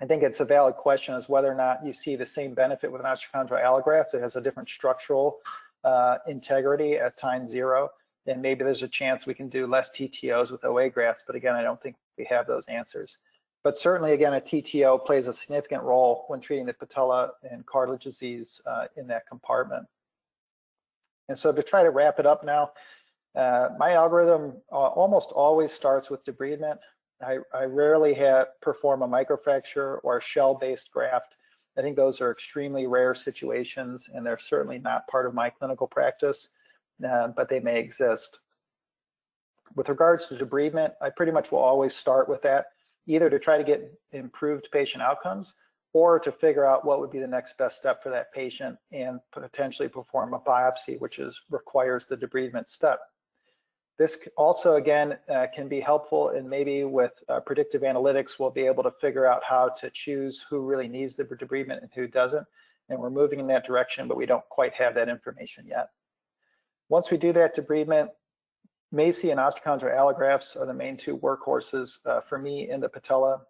I think it's a valid question as whether or not you see the same benefit with an osteochondral allograft. It has a different structural uh, integrity at time zero. And maybe there's a chance we can do less T T Os with O A grafts. But again, I don't think we have those answers. But certainly, again, a T T O plays a significant role when treating the patella and cartilage disease uh, in that compartment. And so to try to wrap it up now, uh, my algorithm uh, almost always starts with debridement. I, I rarely have perform a microfracture or a shell-based graft. I think those are extremely rare situations, and they're certainly not part of my clinical practice, uh, but they may exist. With regards to debridement, I pretty much will always start with that, either to try to get improved patient outcomes or to figure out what would be the next best step for that patient and potentially perform a biopsy, which is requires the debridement step. This also, again, uh, can be helpful, and maybe with uh, predictive analytics, we'll be able to figure out how to choose who really needs the debridement and who doesn't. And we're moving in that direction, but we don't quite have that information yet. Once we do that debridement, M A C I and osteochondral allografts are the main two workhorses uh, for me in the patella,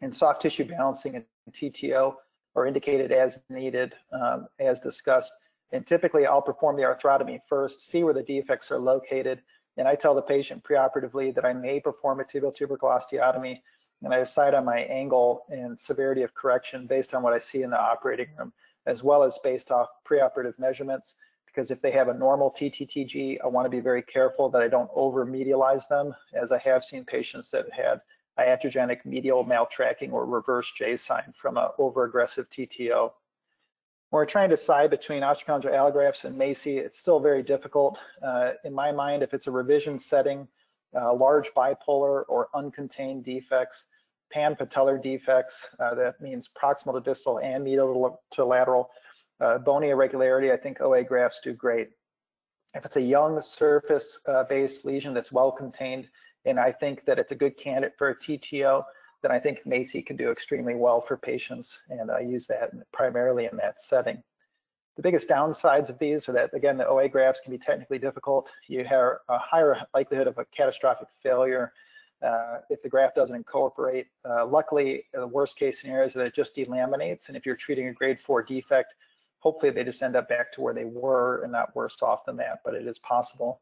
and soft tissue balancing and T T O are indicated as needed, um, as discussed. And typically I'll perform the arthrotomy first, see where the defects are located, and I tell the patient preoperatively that I may perform a tibial tubercle osteotomy, and I decide on my angle and severity of correction based on what I see in the operating room, as well as based off preoperative measurements, because if they have a normal T T T G, I want to be very careful that I don't over-medialize them, as I have seen patients that had iatrogenic medial maltracking or reverse J sign from an over-aggressive T T O. When we're trying to decide between osteochondral allografts and M A C I, it's still very difficult. Uh, in my mind, if it's a revision setting, uh, large bipolar or uncontained defects, panpatellar defects, uh, that means proximal to distal and medial to lateral, uh, bony irregularity, I think O A grafts do great. If it's a young surface-based uh, lesion that's well-contained, and I think that it's a good candidate for a T T O, then I think M A C I can do extremely well for patients, and I use that primarily in that setting. The biggest downsides of these are that, again, the O A grafts can be technically difficult. You have a higher likelihood of a catastrophic failure uh, if the graft doesn't incorporate. Uh, luckily, the worst case scenario is that it just delaminates, and if you're treating a grade four defect, hopefully they just end up back to where they were and not worse off than that, but it is possible.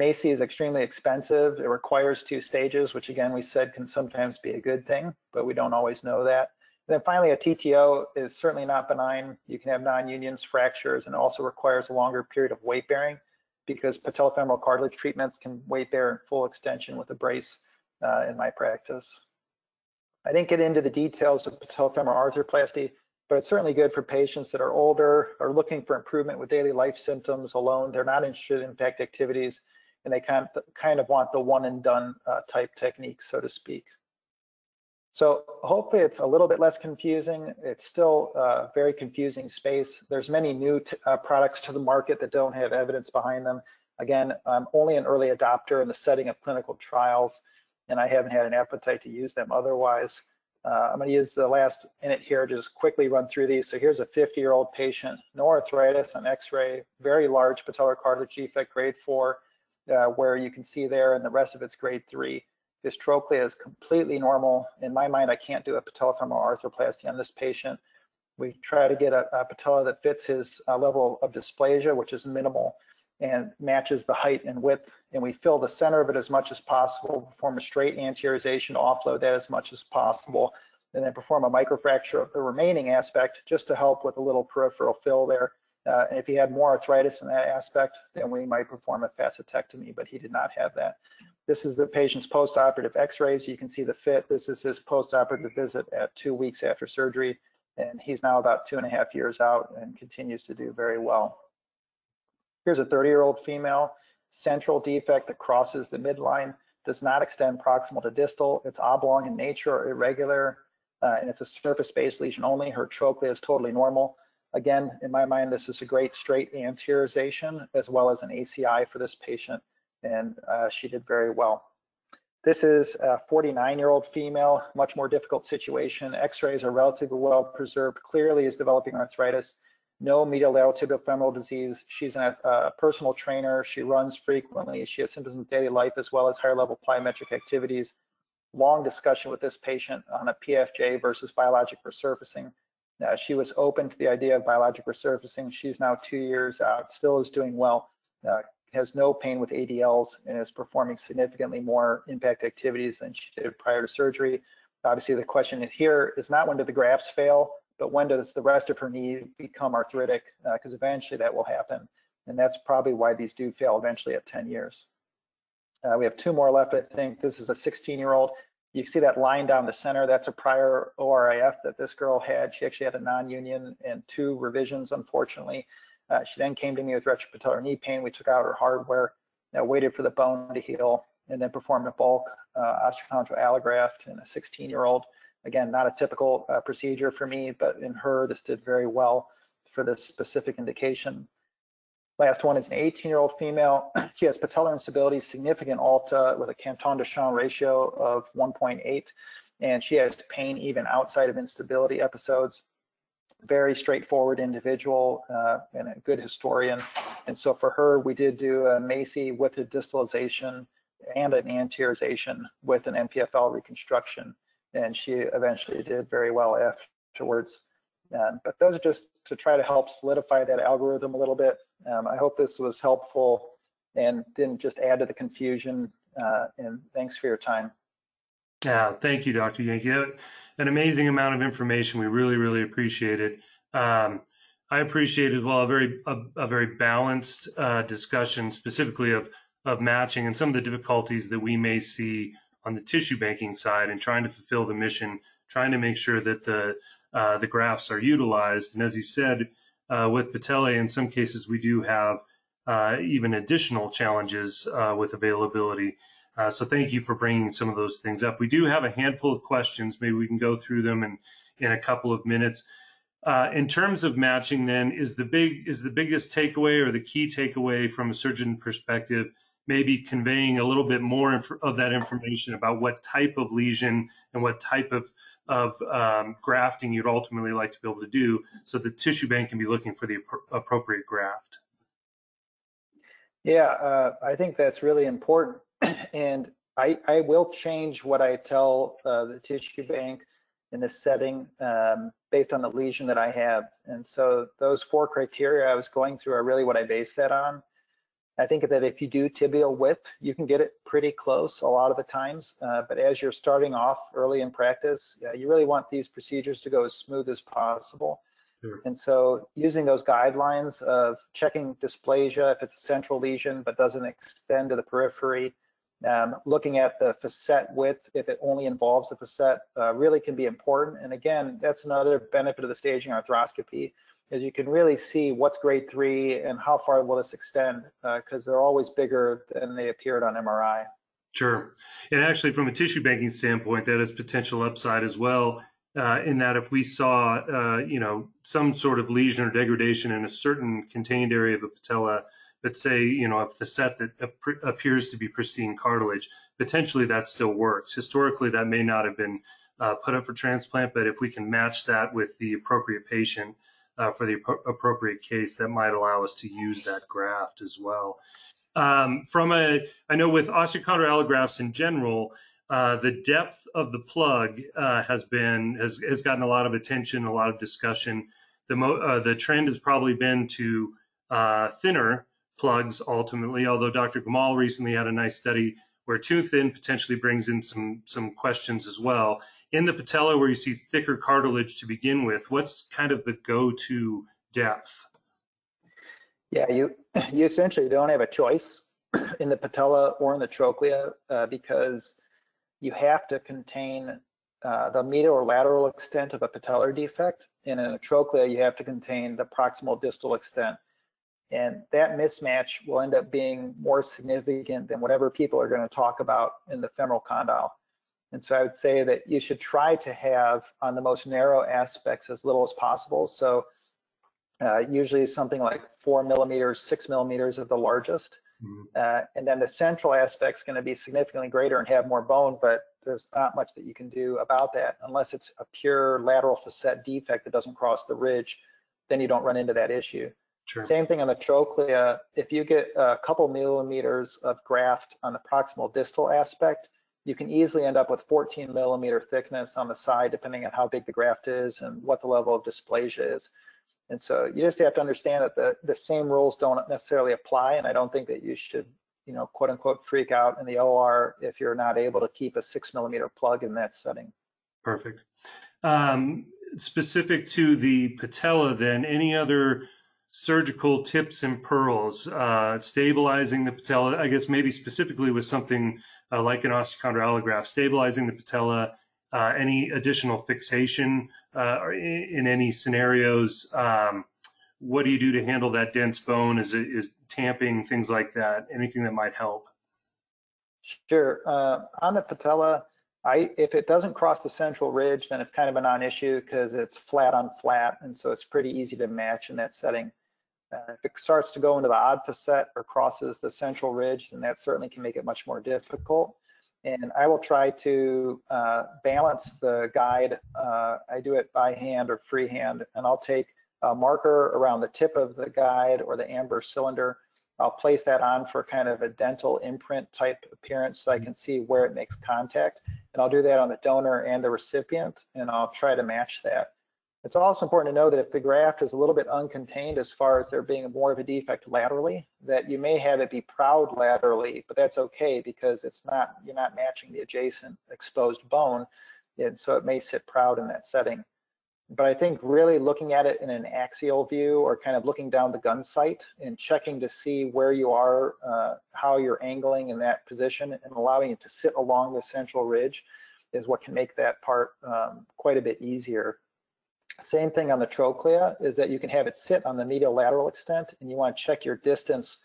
M A C I is extremely expensive. It requires two stages, which again, we said can sometimes be a good thing, but we don't always know that. And then finally, a T T O is certainly not benign. You can have non-unions, fractures, and also requires a longer period of weight bearing, because patellofemoral cartilage treatments can weight bear in full extension with a brace uh, in my practice. I didn't get into the details of patellofemoral arthroplasty, but it's certainly good for patients that are older, are looking for improvement with daily life symptoms alone. They're not interested in impact activities, and they kind of, kind of want the one and done uh, type technique, so to speak. So hopefully it's a little bit less confusing. It's still a very confusing space. There's many new t uh, products to the market that don't have evidence behind them. Again, I'm only an early adopter in the setting of clinical trials, and I haven't had an appetite to use them otherwise. Uh, I'm gonna use the last minute here to just quickly run through these. So here's a fifty year old patient, no arthritis on x-ray, very large patellar cartilage defect, grade four, Uh, where you can see there, and the rest of it's grade three. This trochlea is completely normal. In my mind, I can't do a patellofemoral arthroplasty on this patient. We try to get a, a patella that fits his uh, level of dysplasia, which is minimal, and matches the height and width, and we fill the center of it as much as possible, perform a straight anteriorization, offload that as much as possible, and then perform a microfracture of the remaining aspect just to help with a little peripheral fill there, Uh, and if he had more arthritis in that aspect, then we might perform a facetectomy, but he did not have that. This is the patient's post-operative x-rays. You can see the fit. This is his post-operative visit at two weeks after surgery, and he's now about two and a half years out and continues to do very well. Here's a thirty-year-old female, central defect that crosses the midline, does not extend proximal to distal. It's oblong in nature or irregular, uh, and it's a surface-based lesion only. Her trochlea is totally normal. Again, in my mind, this is a great straight anteriorization as well as an A C I for this patient, and uh, she did very well. This is a forty-nine-year-old female, much more difficult situation. X-rays are relatively well preserved, clearly is developing arthritis, no medial lateral tibiofemoral disease. She's a uh, personal trainer, she runs frequently, she has symptoms of daily life as well as higher level plyometric activities. Long discussion with this patient on a P F J versus biologic resurfacing. Uh, she was open to the idea of biologic resurfacing. She's now two years out, still is doing well, uh, has no pain with A D Ls, and is performing significantly more impact activities than she did prior to surgery. Obviously, the question here is not when do the grafts fail, but when does the rest of her knee become arthritic, because uh, eventually that will happen. And that's probably why these do fail eventually at ten years. Uh, we have two more left, I think. This is a sixteen-year-old. You see that line down the center, that's a prior O R I F that this girl had. She actually had a non-union and two revisions, unfortunately. Uh, she then came to me with retropatellar knee pain. We took out her hardware, uh, waited for the bone to heal, and then performed a bulk uh, osteochondral allograft in a sixteen-year-old. Again, not a typical uh, procedure for me, but in her, this did very well for this specific indication. Last one is an eighteen-year-old female. She has patellar instability, significant A L T A with a Canton de Champ ratio of one point eight, and she has pain even outside of instability episodes. Very straightforward individual uh, and a good historian. And so for her, we did do a M A C I with a distalization and an anteriorization with an M P F L reconstruction, and she eventually did very well afterwards. Um, but those are just to try to help solidify that algorithm a little bit. Um, I hope this was helpful and didn't just add to the confusion, uh, and thanks for your time. Yeah, thank you, Doctor Yanke. An amazing amount of information. We really, really appreciate it. Um, I appreciate as well a very a, a very balanced uh, discussion specifically of, of matching and some of the difficulties that we may see on the tissue banking side and trying to fulfill the mission, trying to make sure that the, uh, the grafts are utilized. And as you said, Uh, with patellae, in some cases, we do have uh, even additional challenges uh, with availability. Uh, so thank you for bringing some of those things up. We do have a handful of questions. Maybe we can go through them in, in a couple of minutes. Uh, in terms of matching, then, is the big is the biggest takeaway or the key takeaway from a surgeon perspective, maybe conveying a little bit more of that information about what type of lesion and what type of, of um, grafting you'd ultimately like to be able to do so the tissue bank can be looking for the appropriate graft? Yeah, uh, I think that's really important. And I, I will change what I tell uh, the tissue bank in this setting um, based on the lesion that I have. And so those four criteria I was going through are really what I base that on. I think that if you do tibial width, you can get it pretty close a lot of the times, uh, but as you're starting off early in practice, uh, you really want these procedures to go as smooth as possible. Sure. And so using those guidelines of checking dysplasia if it's a central lesion but doesn't extend to the periphery, um, looking at the facet width if it only involves the facet uh, really can be important. And again, that's another benefit of the staging arthroscopy. Is you can really see what's grade three and how far will this extend, because uh, they're always bigger than they appeared on M R I. Sure. And actually, from a tissue banking standpoint, that is potential upside as well, uh, in that if we saw, uh, you know, some sort of lesion or degradation in a certain contained area of a patella, but say, you know, a facet that ap appears to be pristine cartilage, potentially that still works. Historically, that may not have been uh, put up for transplant, but if we can match that with the appropriate patient, Uh, for the appropriate case, that might allow us to use that graft as well. Um, from a, I know with osteochondral allografts in general, uh, the depth of the plug uh, has been has, has gotten a lot of attention, a lot of discussion. The mo uh, the trend has probably been to uh, thinner plugs ultimately. Although Doctor Gomoll recently had a nice study where too thin potentially brings in some some questions as well. In the patella where you see thicker cartilage to begin with, what's kind of the go-to depth? Yeah, you, you essentially don't have a choice in the patella or in the trochlea uh, because you have to contain uh, the medial or lateral extent of a patellar defect. And in a trochlea, you have to contain the proximal distal extent. And that mismatch will end up being more significant than whatever people are going to talk about in the femoral condyle. And so I would say that you should try to have on the most narrow aspects as little as possible. So uh, usually something like four millimeters, six millimeters at the largest. Mm-hmm. uh, and then the central aspect is going to be significantly greater and have more bone, but there's not much that you can do about that unless it's a pure lateral facet defect that doesn't cross the ridge. Then you don't run into that issue. Sure. Same thing on the trochlea. If you get a couple millimeters of graft on the proximal distal aspect, you can easily end up with fourteen millimeter thickness on the side, depending on how big the graft is and what the level of dysplasia is. And so you just have to understand that the, the same rules don't necessarily apply. And I don't think that you should, you know, quote unquote, freak out in the O R if you're not able to keep a six millimeter plug in that setting. Perfect. Um, specific to the patella then, any other surgical tips and pearls, uh, stabilizing the patella, I guess maybe specifically with something uh, like an osteochondral allograft, stabilizing the patella, uh, any additional fixation uh, in, in any scenarios? Um, what do you do to handle that dense bone? Is it is tamping, things like that, anything that might help? Sure. Uh, on the patella, I, if it doesn't cross the central ridge, then it's kind of a non-issue because it's flat on flat, and so it's pretty easy to match in that setting. Uh, if it starts to go into the odd facet or crosses the central ridge, then that certainly can make it much more difficult. And I will try to uh, balance the guide. Uh, I do it by hand or freehand, and I'll take a marker around the tip of the guide or the amber cylinder. I'll place that on for kind of a dental imprint type appearance so I can see where it makes contact. And I'll do that on the donor and the recipient, and I'll try to match that. It's also important to know that if the graft is a little bit uncontained as far as there being more of a defect laterally, that you may have it be proud laterally, but that's okay because it's not, you're not matching the adjacent exposed bone, and so it may sit proud in that setting. But I think really looking at it in an axial view or kind of looking down the gun sight and checking to see where you are, uh, how you're angling in that position and allowing it to sit along the central ridge is what can make that part um, quite a bit easier. Same thing on the trochlea is that you can have it sit on the medial lateral extent and you want to check your distance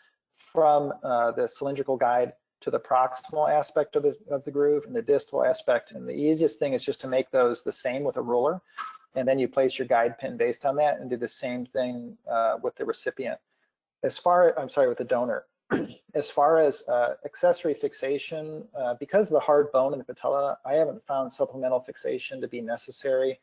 from uh, the cylindrical guide to the proximal aspect of the, of the groove and the distal aspect. And the easiest thing is just to make those the same with a ruler. And then you place your guide pin based on that and do the same thing uh, with the recipient. As far, I'm sorry, with the donor. As far as uh, accessory fixation, uh, because of the hard bone in the patella, I haven't found supplemental fixation to be necessary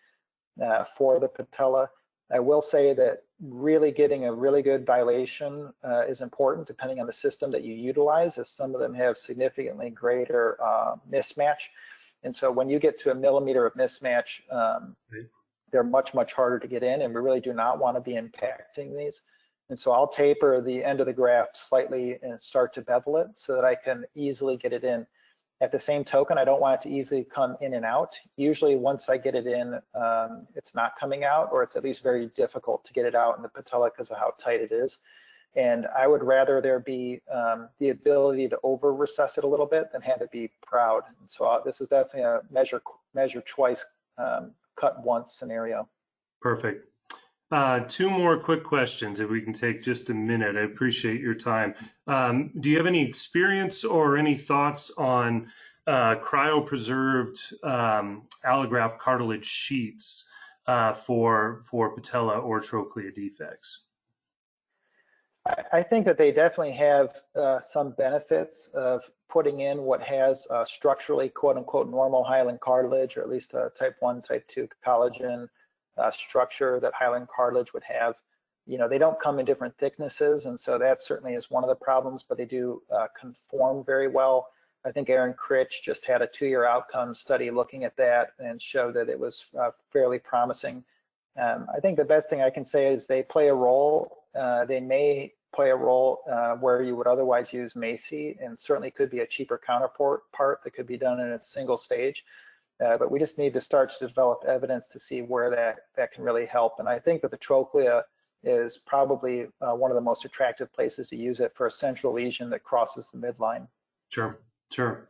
uh, for the patella. I will say that really getting a really good dilation uh, is important depending on the system that you utilize, as some of them have significantly greater uh, mismatch. And so when you get to a millimeter of mismatch, um, okay. They're much, much harder to get in, and we really do not want to be impacting these. And so I'll taper the end of the graft slightly and start to bevel it so that I can easily get it in. At the same token, I don't want it to easily come in and out. Usually once I get it in, um, it's not coming out, or it's at least very difficult to get it out in the patella because of how tight it is. And I would rather there be um, the ability to over-recess it a little bit than have it be proud. And so I'll, this is definitely a measure, measure twice um, cut once scenario. Perfect. Uh, two more quick questions, if we can take just a minute. I appreciate your time. Um, do you have any experience or any thoughts on uh, cryopreserved um, allograft cartilage sheets uh, for, for patella or trochlea defects? I think that they definitely have uh, some benefits of putting in what has uh, structurally, quote unquote, normal hyaline cartilage, or at least a type one, type two collagen uh, structure that hyaline cartilage would have. You know, they don't come in different thicknesses, and so that certainly is one of the problems, but they do uh, conform very well. I think Aaron Critch just had a two-year outcome study looking at that and showed that it was uh, fairly promising. Um, I think the best thing I can say is they play a role. Uh, they may play a role uh, where you would otherwise use MACI, and certainly could be a cheaper counterpart part that could be done in a single stage. Uh, but we just need to start to develop evidence to see where that, that can really help. And I think that the trochlea is probably uh, one of the most attractive places to use it for a central lesion that crosses the midline. Sure, sure.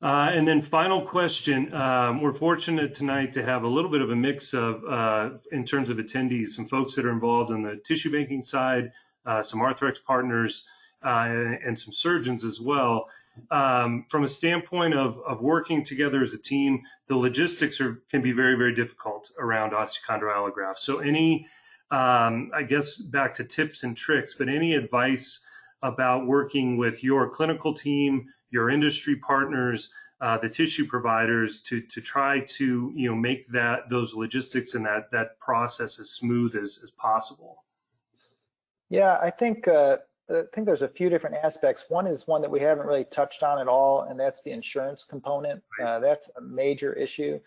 Uh, and then final question, um, we're fortunate tonight to have a little bit of a mix of, uh, in terms of attendees, some folks that are involved on the tissue banking side, uh, some Arthrex partners, uh, and, and some surgeons as well. Um, from a standpoint of, of working together as a team, the logistics are, can be very, very difficult around osteochondral allografts. So any, um, I guess back to tips and tricks, but any advice about working with your clinical team, your industry partners, uh, the tissue providers to, to try to, you know, make that, those logistics and that, that process as smooth as, as possible? Yeah, I think, uh, I think there's a few different aspects. One is one that we haven't really touched on at all, and that's the insurance component. Uh, that's a major issue.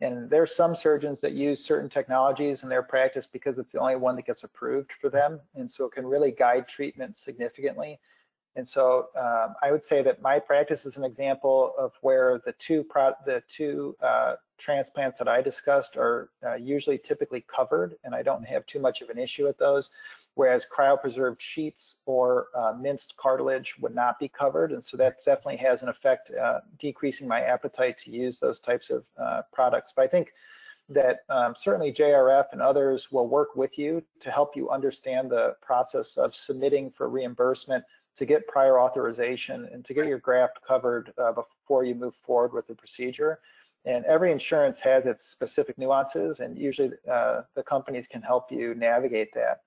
And there's some surgeons that use certain technologies in their practice because it's the only one that gets approved for them. And so it can really guide treatment significantly. And so um, I would say that my practice is an example of where the two, pro the two uh, transplants that I discussed are uh, usually typically covered, and I don't have too much of an issue with those, whereas cryopreserved sheets or uh, minced cartilage would not be covered. And so that definitely has an effect, uh, decreasing my appetite to use those types of uh, products. But I think that um, certainly J R F and others will work with you to help you understand the process of submitting for reimbursement, to get prior authorization, and to get your graft covered uh, before you move forward with the procedure. And every insurance has its specific nuances, and usually uh, the companies can help you navigate that.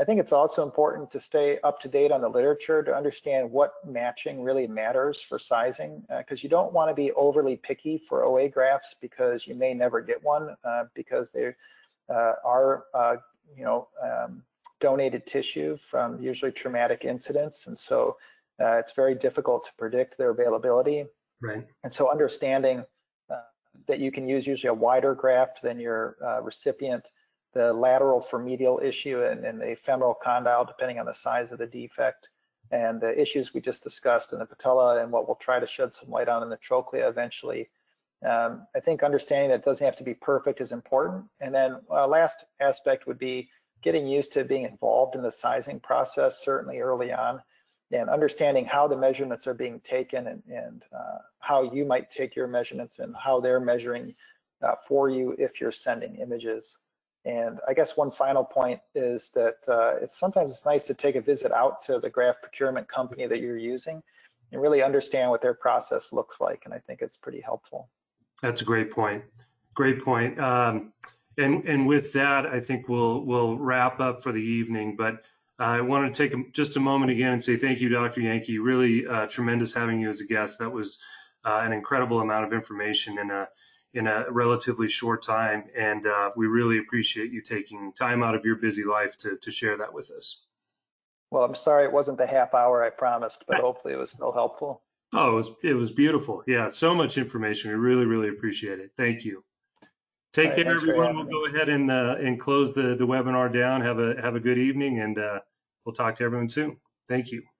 I think it's also important to stay up to date on the literature to understand what matching really matters for sizing, because uh, you don't want to be overly picky for O A grafts, because you may never get one, uh, because they uh, are, uh, you know, um, donated tissue from usually traumatic incidents, and so uh, it's very difficult to predict their availability. Right. And so understanding uh, that you can use usually a wider graft than your uh, recipient, the lateral medial issue, and, and the femoral condyle, depending on the size of the defect, and the issues we just discussed in the patella, and what we'll try to shed some light on in the trochlea eventually. Um, I think understanding that it doesn't have to be perfect is important. And then uh, last aspect would be getting used to being involved in the sizing process, certainly early on, and understanding how the measurements are being taken, and, and uh, how you might take your measurements, and how they're measuring uh, for you if you're sending images. And I guess one final point is that uh, it's sometimes it's nice to take a visit out to the graft procurement company that you're using and really understand what their process looks like. And I think it's pretty helpful. That's a great point. Great point. Um, And, and with that, I think we'll we'll wrap up for the evening. But uh, I want to take a, just a moment again and say thank you, Doctor Yanke. Really uh, tremendous having you as a guest. That was uh, an incredible amount of information in a in a relatively short time, and uh, we really appreciate you taking time out of your busy life to to share that with us. Well, I'm sorry it wasn't the half hour I promised, but hopefully it was still helpful. Oh, it was it was beautiful. Yeah, so much information. We really really appreciate it. Thank you. Take right, care, everyone. We'll go ahead and uh, and close the the webinar down. Have a have a good evening, and uh, we'll talk to everyone soon. Thank you.